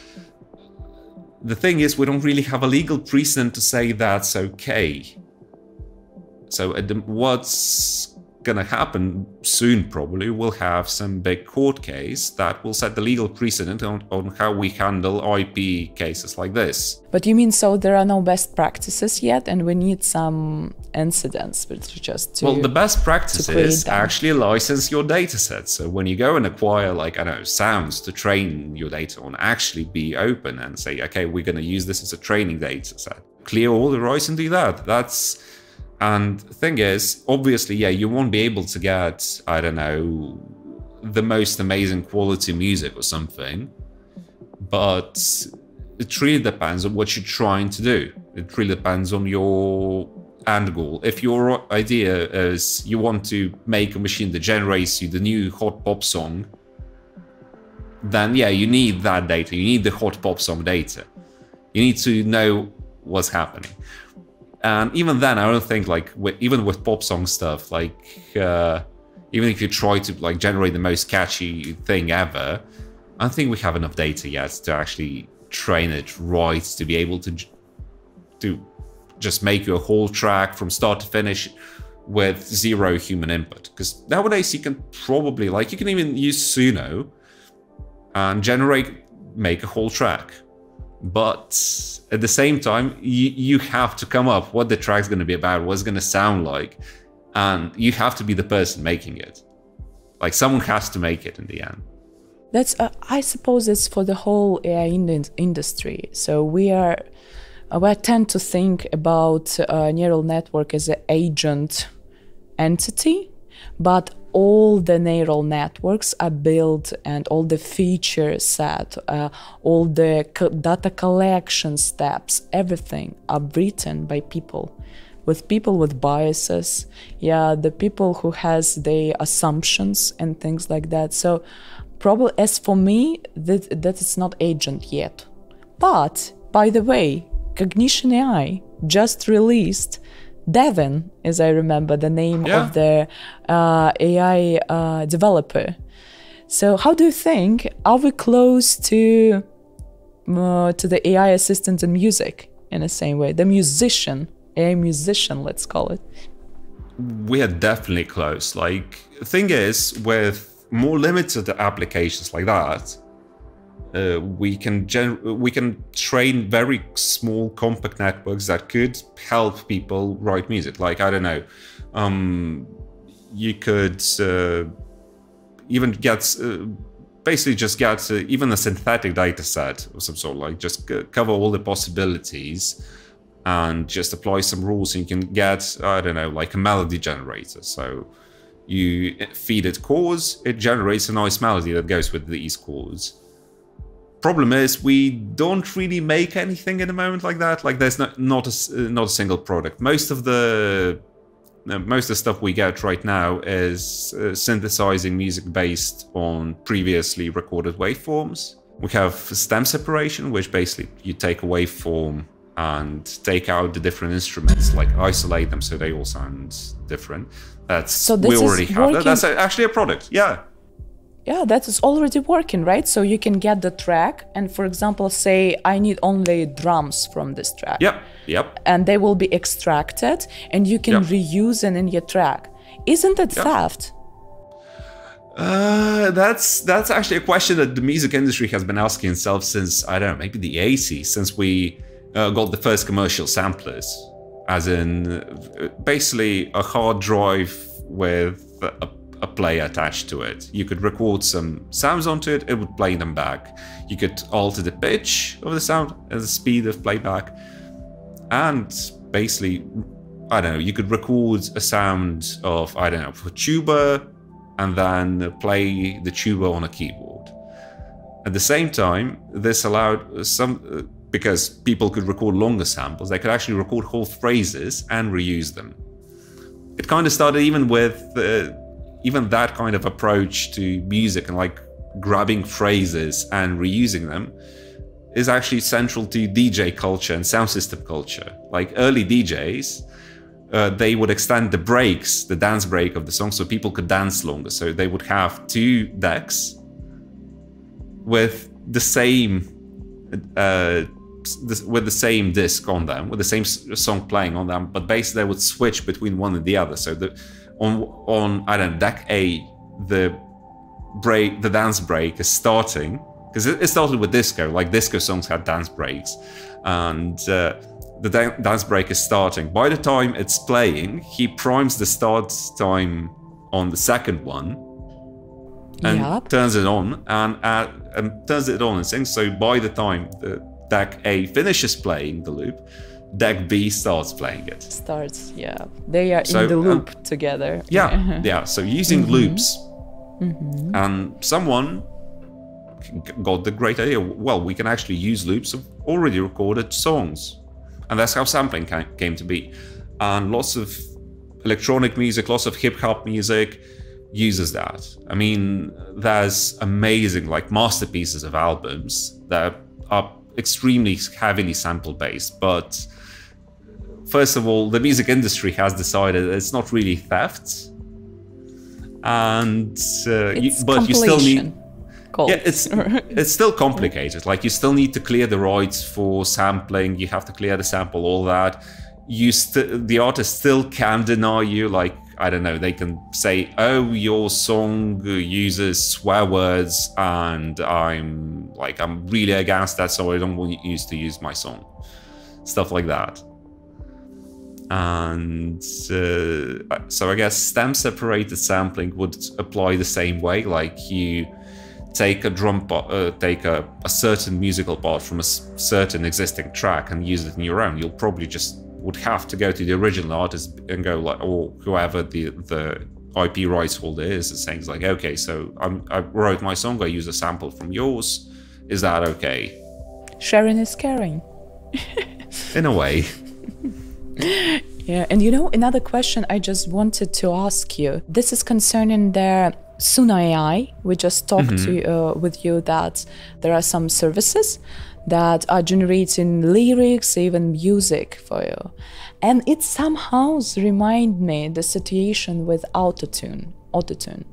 The thing is, we don't really have a legal precedent to say that's okay. So what's gonna happen soon, probably, we'll have some big court case that will set the legal precedent on how we handle IP cases like this. But you mean, so there are no best practices yet, and we need some incidents, but just to... Well, the best practice is actually license your data set. So when you go and acquire, like, I don't know, sounds to train your data on, actually be open and say, okay, we're gonna use this as a training data set. Clear all the rights and do that. That's... And the thing is, obviously, yeah, you won't be able to get, I don't know, the most amazing quality music or something, but it really depends on what you're trying to do. It really depends on your end goal. If your idea is you want to make a machine that generates you the new hot pop song, then yeah, you need that data. You need the hot pop song data. You need to know what's happening. And even then, I don't think, like, even with pop song stuff, like, even if you try to, like, generate the most catchy thing ever, I don't think we have enough data yet to actually train it right to be able to just make your whole track from start to finish with 0 human input. Because nowadays you can probably, like, you can even use Suno and generate make a whole track. But at the same time, you have to come up what the track's going to be about, what's going to sound like, and you have to be the person making it. Like, someone has to make it in the end. That's, I suppose it's for the whole AI industry. So we tend to think about neural network as an agent entity, but all the neural networks are built, and all the feature set, all the data collection steps, everything are written by people with biases, the people who has the assumptions and things like that. So probably, as for me, that is not agent yet. But by the way, Cognition AI just released Devin, as I remember the name of the AI developer. So how do you think, are we close to the AI assistant in music in the same way? The musician, AI musician, let's call it. We are definitely close. Like, the thing is, with more limited applications like that, we can train very small compact networks that could help people write music. Like, I don't know, you could even get basically just get even a synthetic data set of some sort, like just cover all the possibilities and just apply some rules, and you can get, I don't know, like a melody generator. So you feed it chords, it generates a nice melody that goes with these chords. Problem is, we don't really make anything at the moment like that. Like, there's not a single product. Most of the stuff we get right now is synthesizing music based on previously recorded waveforms. We have stem separation, which basically you take a waveform and take out the different instruments, like isolate them so they all sound different. We already have that. That's actually a product. Yeah. Yeah, that is already working, right? So you can get the track and, for example, say, I need only drums from this track. Yep, yep. And they will be extracted and you can reuse them in your track. Isn't it theft? That's actually a question that the music industry has been asking itself since, I don't know, maybe the 80s, since we got the first commercial samplers. As in, basically a hard drive with a player attached to it. You could record some sounds onto it, it would play them back. You could alter the pitch of the sound and the speed of playback. And basically, I don't know, you could record a sound of, I don't know, for tuba, and then play the tuba on a keyboard. At the same time, this allowed some, because people could record longer samples, they could actually record whole phrases and reuse them. It kind of started even with even that kind of approach to music, and like grabbing phrases and reusing them is actually central to DJ culture and sound system culture. Like, early DJs, they would extend the breaks, the dance break of the song, so people could dance longer. So they would have two decks with the same disc on them, with the same song playing on them, but basically they would switch between one and the other. So on I don't know, deck A, the dance break is starting, because it started with disco. Like, disco songs had dance breaks, and the dance break is starting. By the time it's playing, he primes the start time on the second one, and turns it on, and turns it on and sings. So by the time the deck A finishes playing the loop, deck B starts playing it. They are in the loop together. Yeah, yeah. So using loops, and someone got the great idea, well, we can actually use loops of already recorded songs. And that's how sampling came to be. And lots of electronic music, lots of hip-hop music uses that. I mean, there's amazing, like, masterpieces of albums that are extremely heavily sample-based, but first of all, the music industry has decided it's not really theft, and but you still need. It's still complicated. Like, you still need to clear the rights for sampling. You have to clear the sample, all that. The artist still can deny you. Like, I don't know, they can say, oh, your song uses swear words and I'm really against that, so I don't want you to use my song. Stuff like that. And so I guess stem separated sampling would apply the same way, like you take a drum part, take a certain musical part from a certain existing track and use it in your own. You'll probably just would have to go to the original artist and go like, or whoever the IP rights holder is, and saying like, okay, so I wrote my song, I used a sample from yours. Is that okay? Sharing is caring. In a way. Yeah, and you know, another question I just wanted to ask you. This is concerning their Suno AI. We just talked with you that there are some services that are generating lyrics, even music for you. And it somehow reminds me the situation with Autotune.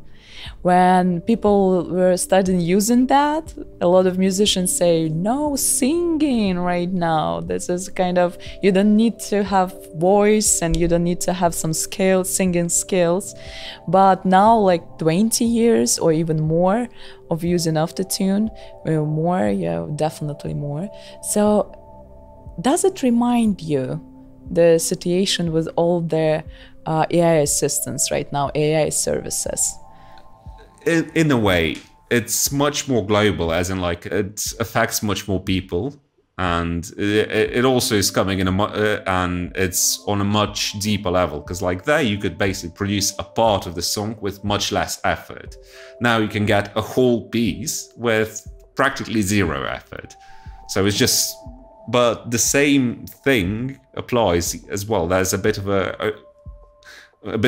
When people were starting using that, a lot of musicians say, no singing right now. This is kind of, you don't need to have voice and you don't need to have some skills, singing skills. But now, like 20 years or even more of using Autotune, or more, yeah, definitely more. So does it remind you the situation with all the AI assistants right now, AI services? In a way, it's much more global, as in like it affects much more people, and it also is coming in a and it's on a much deeper level, because like there you could basically produce a part of the song with much less effort. Now you can get a whole piece with practically zero effort. So it's just, but the same thing applies as well. There's a bit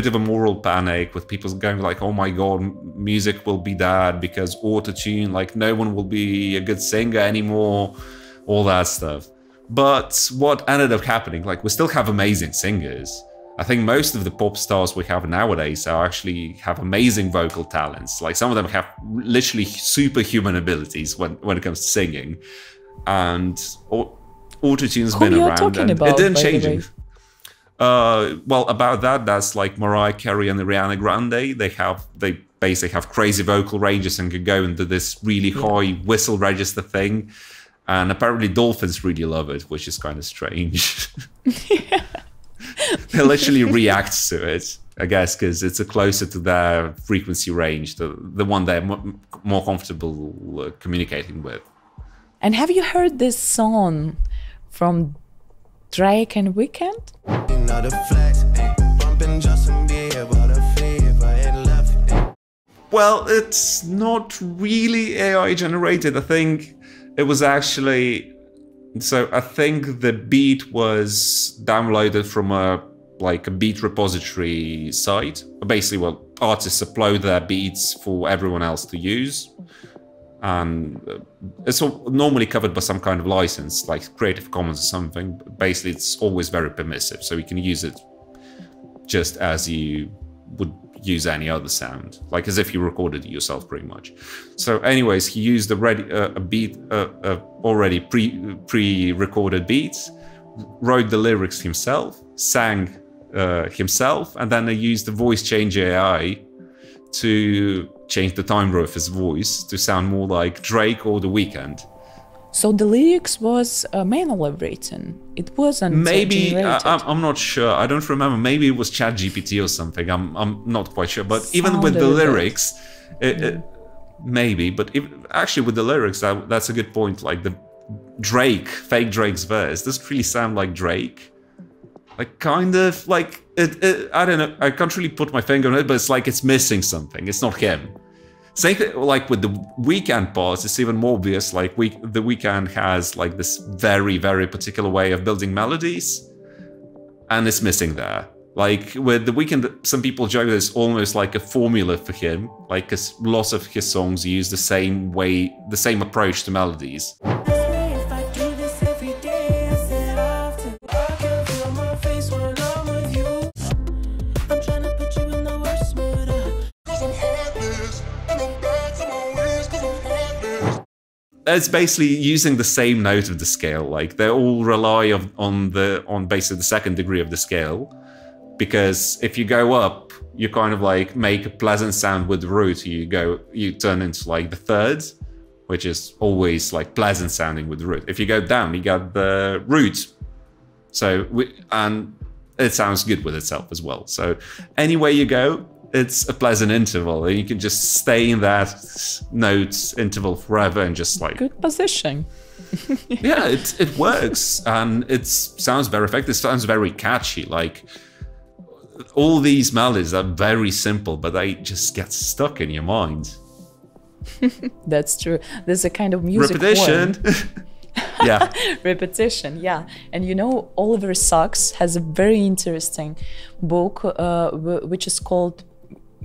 of a moral panic with people going like, oh my god, music will be dead because Autotune, like no one will be a good singer anymore, all that stuff. But what ended up happening, like we still have amazing singers. I think most of the pop stars we have nowadays are actually have amazing vocal talents. Like some of them have literally superhuman abilities when it comes to singing. And Autotune's been around and it didn't change it. Well, about that, that's like Mariah Carey and Ariana Grande. They basically have crazy vocal ranges and can go into this really high whistle register thing. And apparently dolphins really love it, which is kind of strange. They literally react to it, I guess, because it's closer to their frequency range, the one they're more comfortable communicating with. And have you heard this song from Drake and Weekend? Well, it's not really AI generated. I think it was actually, so I think the beat was downloaded from a beat repository site. Basically, well, artists upload their beats for everyone else to use. And it's normally covered by some kind of license, like Creative Commons or something. Basically, it's always very permissive, so you can use it just as you would use any other sound, like as if you recorded it yourself, pretty much. So anyways, he used already pre-recorded beats, wrote the lyrics himself, sang himself, and then they used the voice change AI to change the timbre of his voice to sound more like Drake or The Weeknd. So the lyrics was manually written. It wasn't maybe I'm not sure. I don't remember. Maybe it was ChatGPT or something. I'm not quite sure. But even with the lyrics, maybe. But actually with the lyrics, that's a good point. Like the fake Drake's verse doesn't really sound like Drake. Like kind of like I don't know. I can't really put my finger on it, but it's like it's missing something. It's not him. Same thing like with the Weeknd parts. It's even more obvious. Like the Weeknd has like this very, very particular way of building melodies, and it's missing there. Like with the Weeknd, some people joke that it's almost like a formula for him. Like lots of his songs use the same way, the same approach to melodies. It's basically using the same note of the scale. Like they all rely on basically the second degree of the scale, because if you go up, you kind of like make a pleasant sound with the root. You turn into like the thirds, which is always like pleasant sounding with the root. If you go down, you got the root. So and it sounds good with itself as well. So anywhere you go, it's a pleasant interval, and you can just stay in that note interval forever and just like good positioning. Yeah, it works, and it sounds very effective. It sounds very catchy. Like all these melodies are very simple, but they just get stuck in your mind. That's true. There's a kind of music repetition. Yeah. Repetition, yeah. And you know, Oliver Sacks has a very interesting book which is called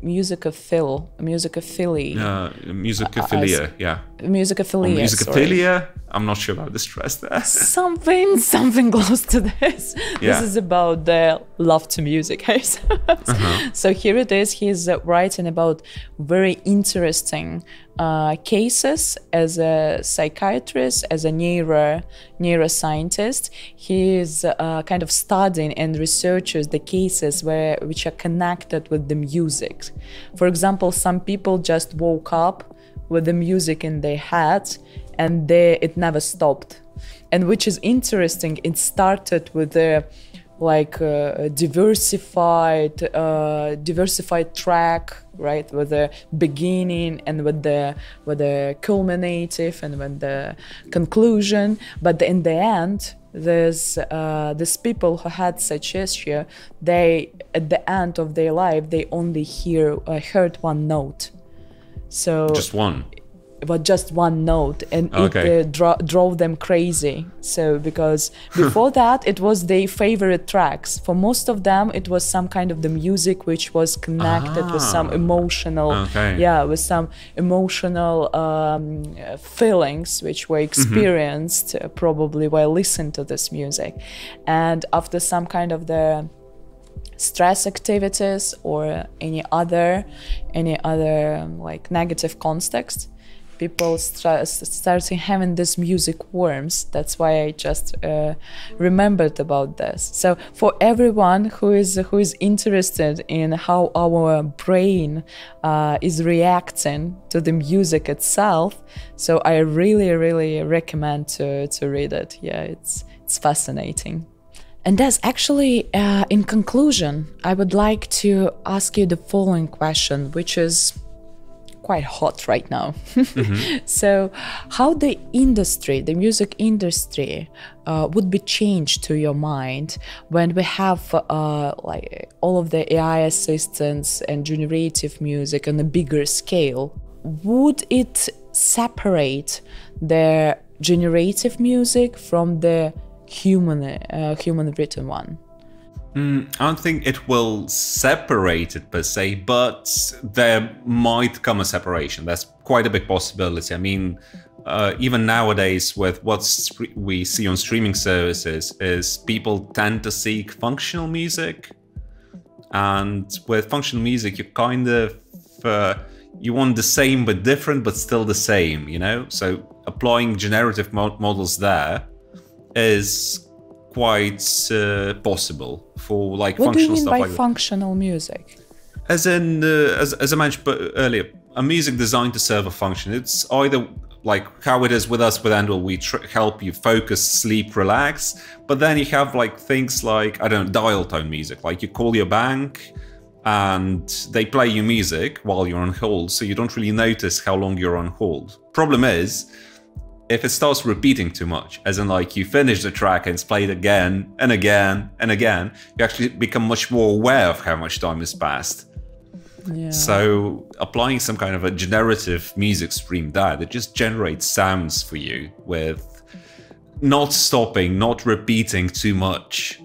Musicophilia, yeah. Musicophilia. Or Musicophilia. Sorry. I'm not sure about the stress there. something close to this. Yeah. This is about the love to music. So here it is. He's writing about very interesting cases as a psychiatrist, as a neuroscientist. He is kind of studying and researches the cases which are connected with the music. For example, some people just woke up with the music in their head, and it never stopped. And which is interesting, it started with a like diversified track, right? With the beginning and with the culminative and with the conclusion. But in the end, these people who had such issue, they at the end of their life they only heard one note. So just one. But just one note, and okay. It drove them crazy. So because before that it was their favorite tracks. For most of them it was some kind of the music which was connected with some emotional, okay. Yeah, with some emotional feelings which were experienced probably while listening to this music. And after some kind of the stress activities or any other like negative context, people starting having this music worms. That's why I just remembered about this. So for everyone who is interested in how our brain is reacting to the music itself, so I really recommend to read it. Yeah, it's fascinating. And Des, actually, in conclusion, I would like to ask you the following question, which is quite hot right now. So how the industry, the music industry, would be changed to your mind when we have like all of the AI assistants and generative music on a bigger scale? Would it separate the generative music from the human written one? I don't think it will separate it per se, but there might come a separation. That's quite a big possibility. I mean, even nowadays with what we see on streaming services is people tend to seek functional music. And with functional music, you kind of, you want the same but different, but still the same, you know? So applying generative models there is quite possible for like what functional stuff. What do you mean by like functional music? As in, as I mentioned earlier, a music designed to serve a function. It's either like how it is with us with Endel, we help you focus, sleep, relax. But then you have like things like, I don't know, dial tone music. Like you call your bank and they play your music while you're on hold. So you don't really notice how long you're on hold. Problem is, if it starts repeating too much, as in like you finish the track and it's played again and again and again, you actually become much more aware of how much time has passed. Yeah. So applying some kind of a generative music stream there that just generates sounds for you with not stopping, not repeating too much,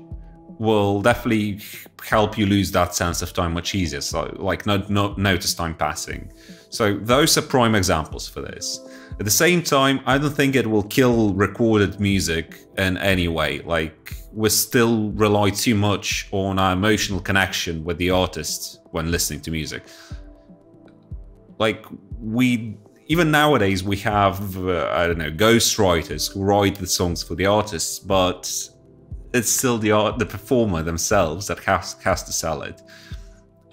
will definitely help you lose that sense of time much easier. So like not notice time passing. So those are prime examples for this. At the same time, I don't think it will kill recorded music in any way. Like we still rely too much on our emotional connection with the artist when listening to music. Like we, even nowadays we have, I don't know, ghostwriters who write the songs for the artists, but it's still the performer themselves that has to sell it.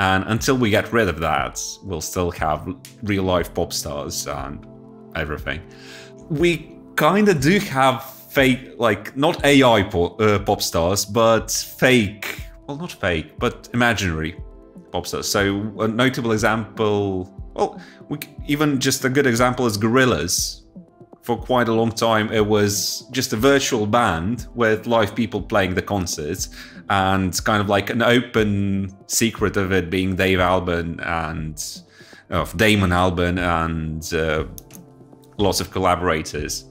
And until we get rid of that, we'll still have real life pop stars and everything. We kind of do have fake, like not AI pop stars, but fake, well, not fake, but imaginary pop stars. So a notable example, well, even just a good example is Gorillaz. For quite a long time, it was just a virtual band with live people playing the concerts, and kind of like an open secret of it being Damon Albarn and lots of collaborators.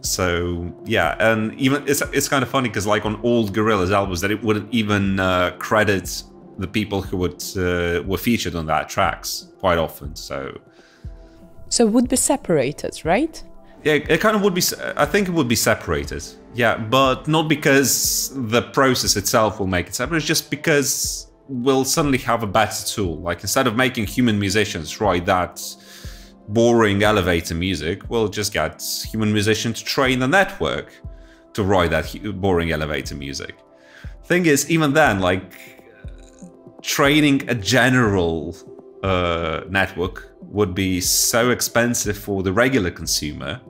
So yeah, and even it's kind of funny because like on old Gorillaz albums that it wouldn't even credit the people who were featured on that tracks quite often. So it would be separated, right? Yeah, it kind of would be, I think it would be separated. Yeah, but not because the process itself will make it separate, it's just because we'll suddenly have a better tool. Like instead of making human musicians write that boring elevator music, we'll just get human musicians to train the network to write that boring elevator music. Thing is, even then, like training a general network would be so expensive for the regular consumer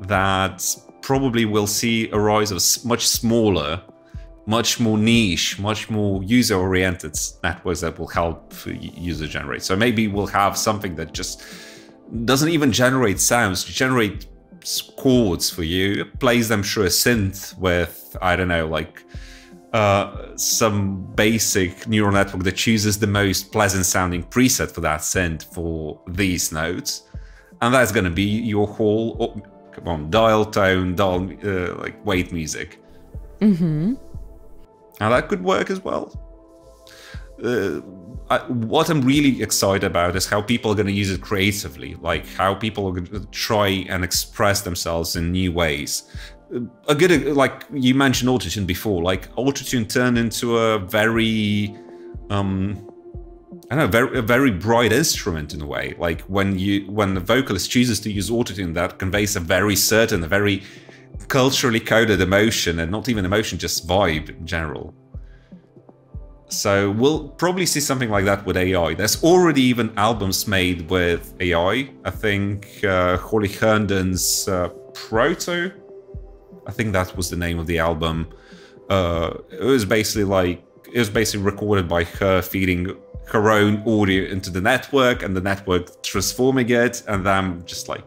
that probably we'll see a rise of much smaller, much more niche, much more user-oriented networks that will help user generate. So maybe we'll have something that just doesn't even generate sounds, generate chords for you, plays them through a synth with, I don't know, like some basic neural network that chooses the most pleasant sounding preset for that synth for these notes, and that's going to be your whole dial tone, like wave music. Mm-hmm. Now that could work as well. What I'm really excited about is how people are going to use it creatively, like how people are going to try and express themselves in new ways. A good, like you mentioned Autotune before, like Autotune turned into a very, a very bright instrument in a way. Like when the vocalist chooses to use Autotune, that conveys a very certain, a very culturally coded emotion, and not even emotion, just vibe in general. So we'll probably see something like that with AI. There's already even albums made with AI. I think Holly Herndon's Proto, I think that was the name of the album. It was basically recorded by her feeding her own audio into the network and the network transforming it and them just like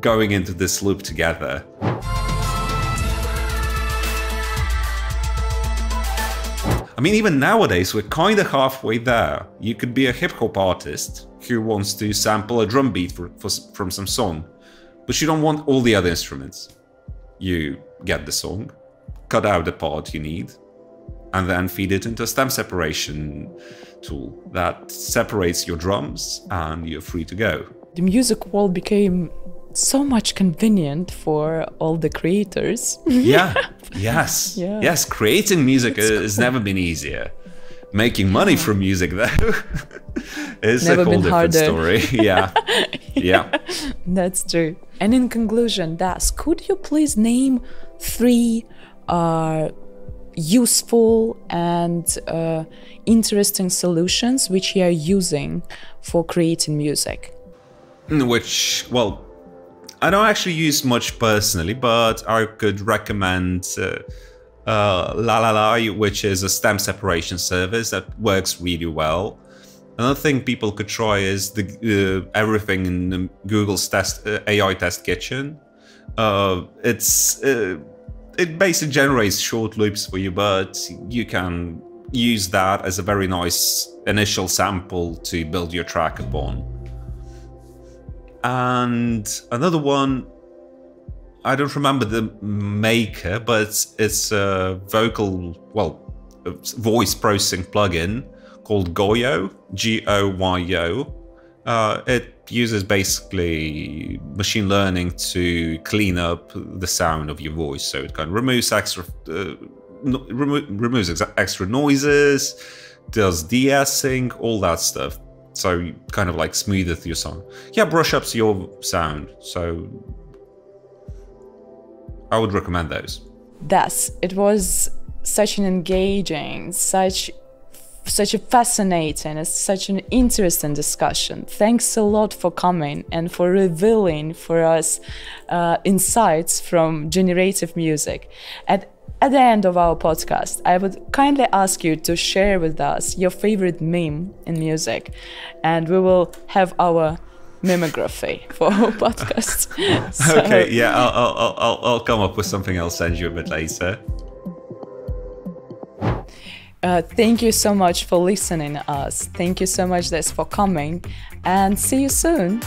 going into this loop together. I mean, even nowadays, we're kind of halfway there. You could be a hip hop artist who wants to sample a drum beat from some song, but you don't want all the other instruments. You get the song, cut out the part you need, and then feed it into a stem separation tool that separates your drums, and you're free to go. The music world became so much convenient for all the creators. Yeah, yes, yeah. Yes, creating music has never been easier. Making money from music, though, is a whole different story. Yeah. Yeah. That's true. And in conclusion, Des, could you please name three useful and interesting solutions which you are using for creating music? Which, well, I don't actually use much personally, but I could recommend LALALAI, which is a stem separation service that works really well. Another thing people could try is everything in Google's AI test kitchen. It basically generates short loops for you, but you can use that as a very nice initial sample to build your track upon. And another one, I don't remember the maker, but it's a voice processing plugin called Goyo, G-O-Y-O. It uses basically machine learning to clean up the sound of your voice. So it kind of removes extra, removes extra noises, does de-essing, all that stuff. So you kind of like smootheth your sound. Yeah, brush ups your sound. So I would recommend those. Thus, it was such an engaging, such a fascinating, such an interesting discussion. Thanks a lot for coming and for revealing for us insights from generative music. At the end of our podcast, I would kindly ask you to share with us your favorite meme in music, and we will have our mimography for our podcast. So. Okay, yeah, I'll come up with something. I'll send you a bit later. Thank you so much for listening to us. Thank you so much, Des, for coming, and see you soon.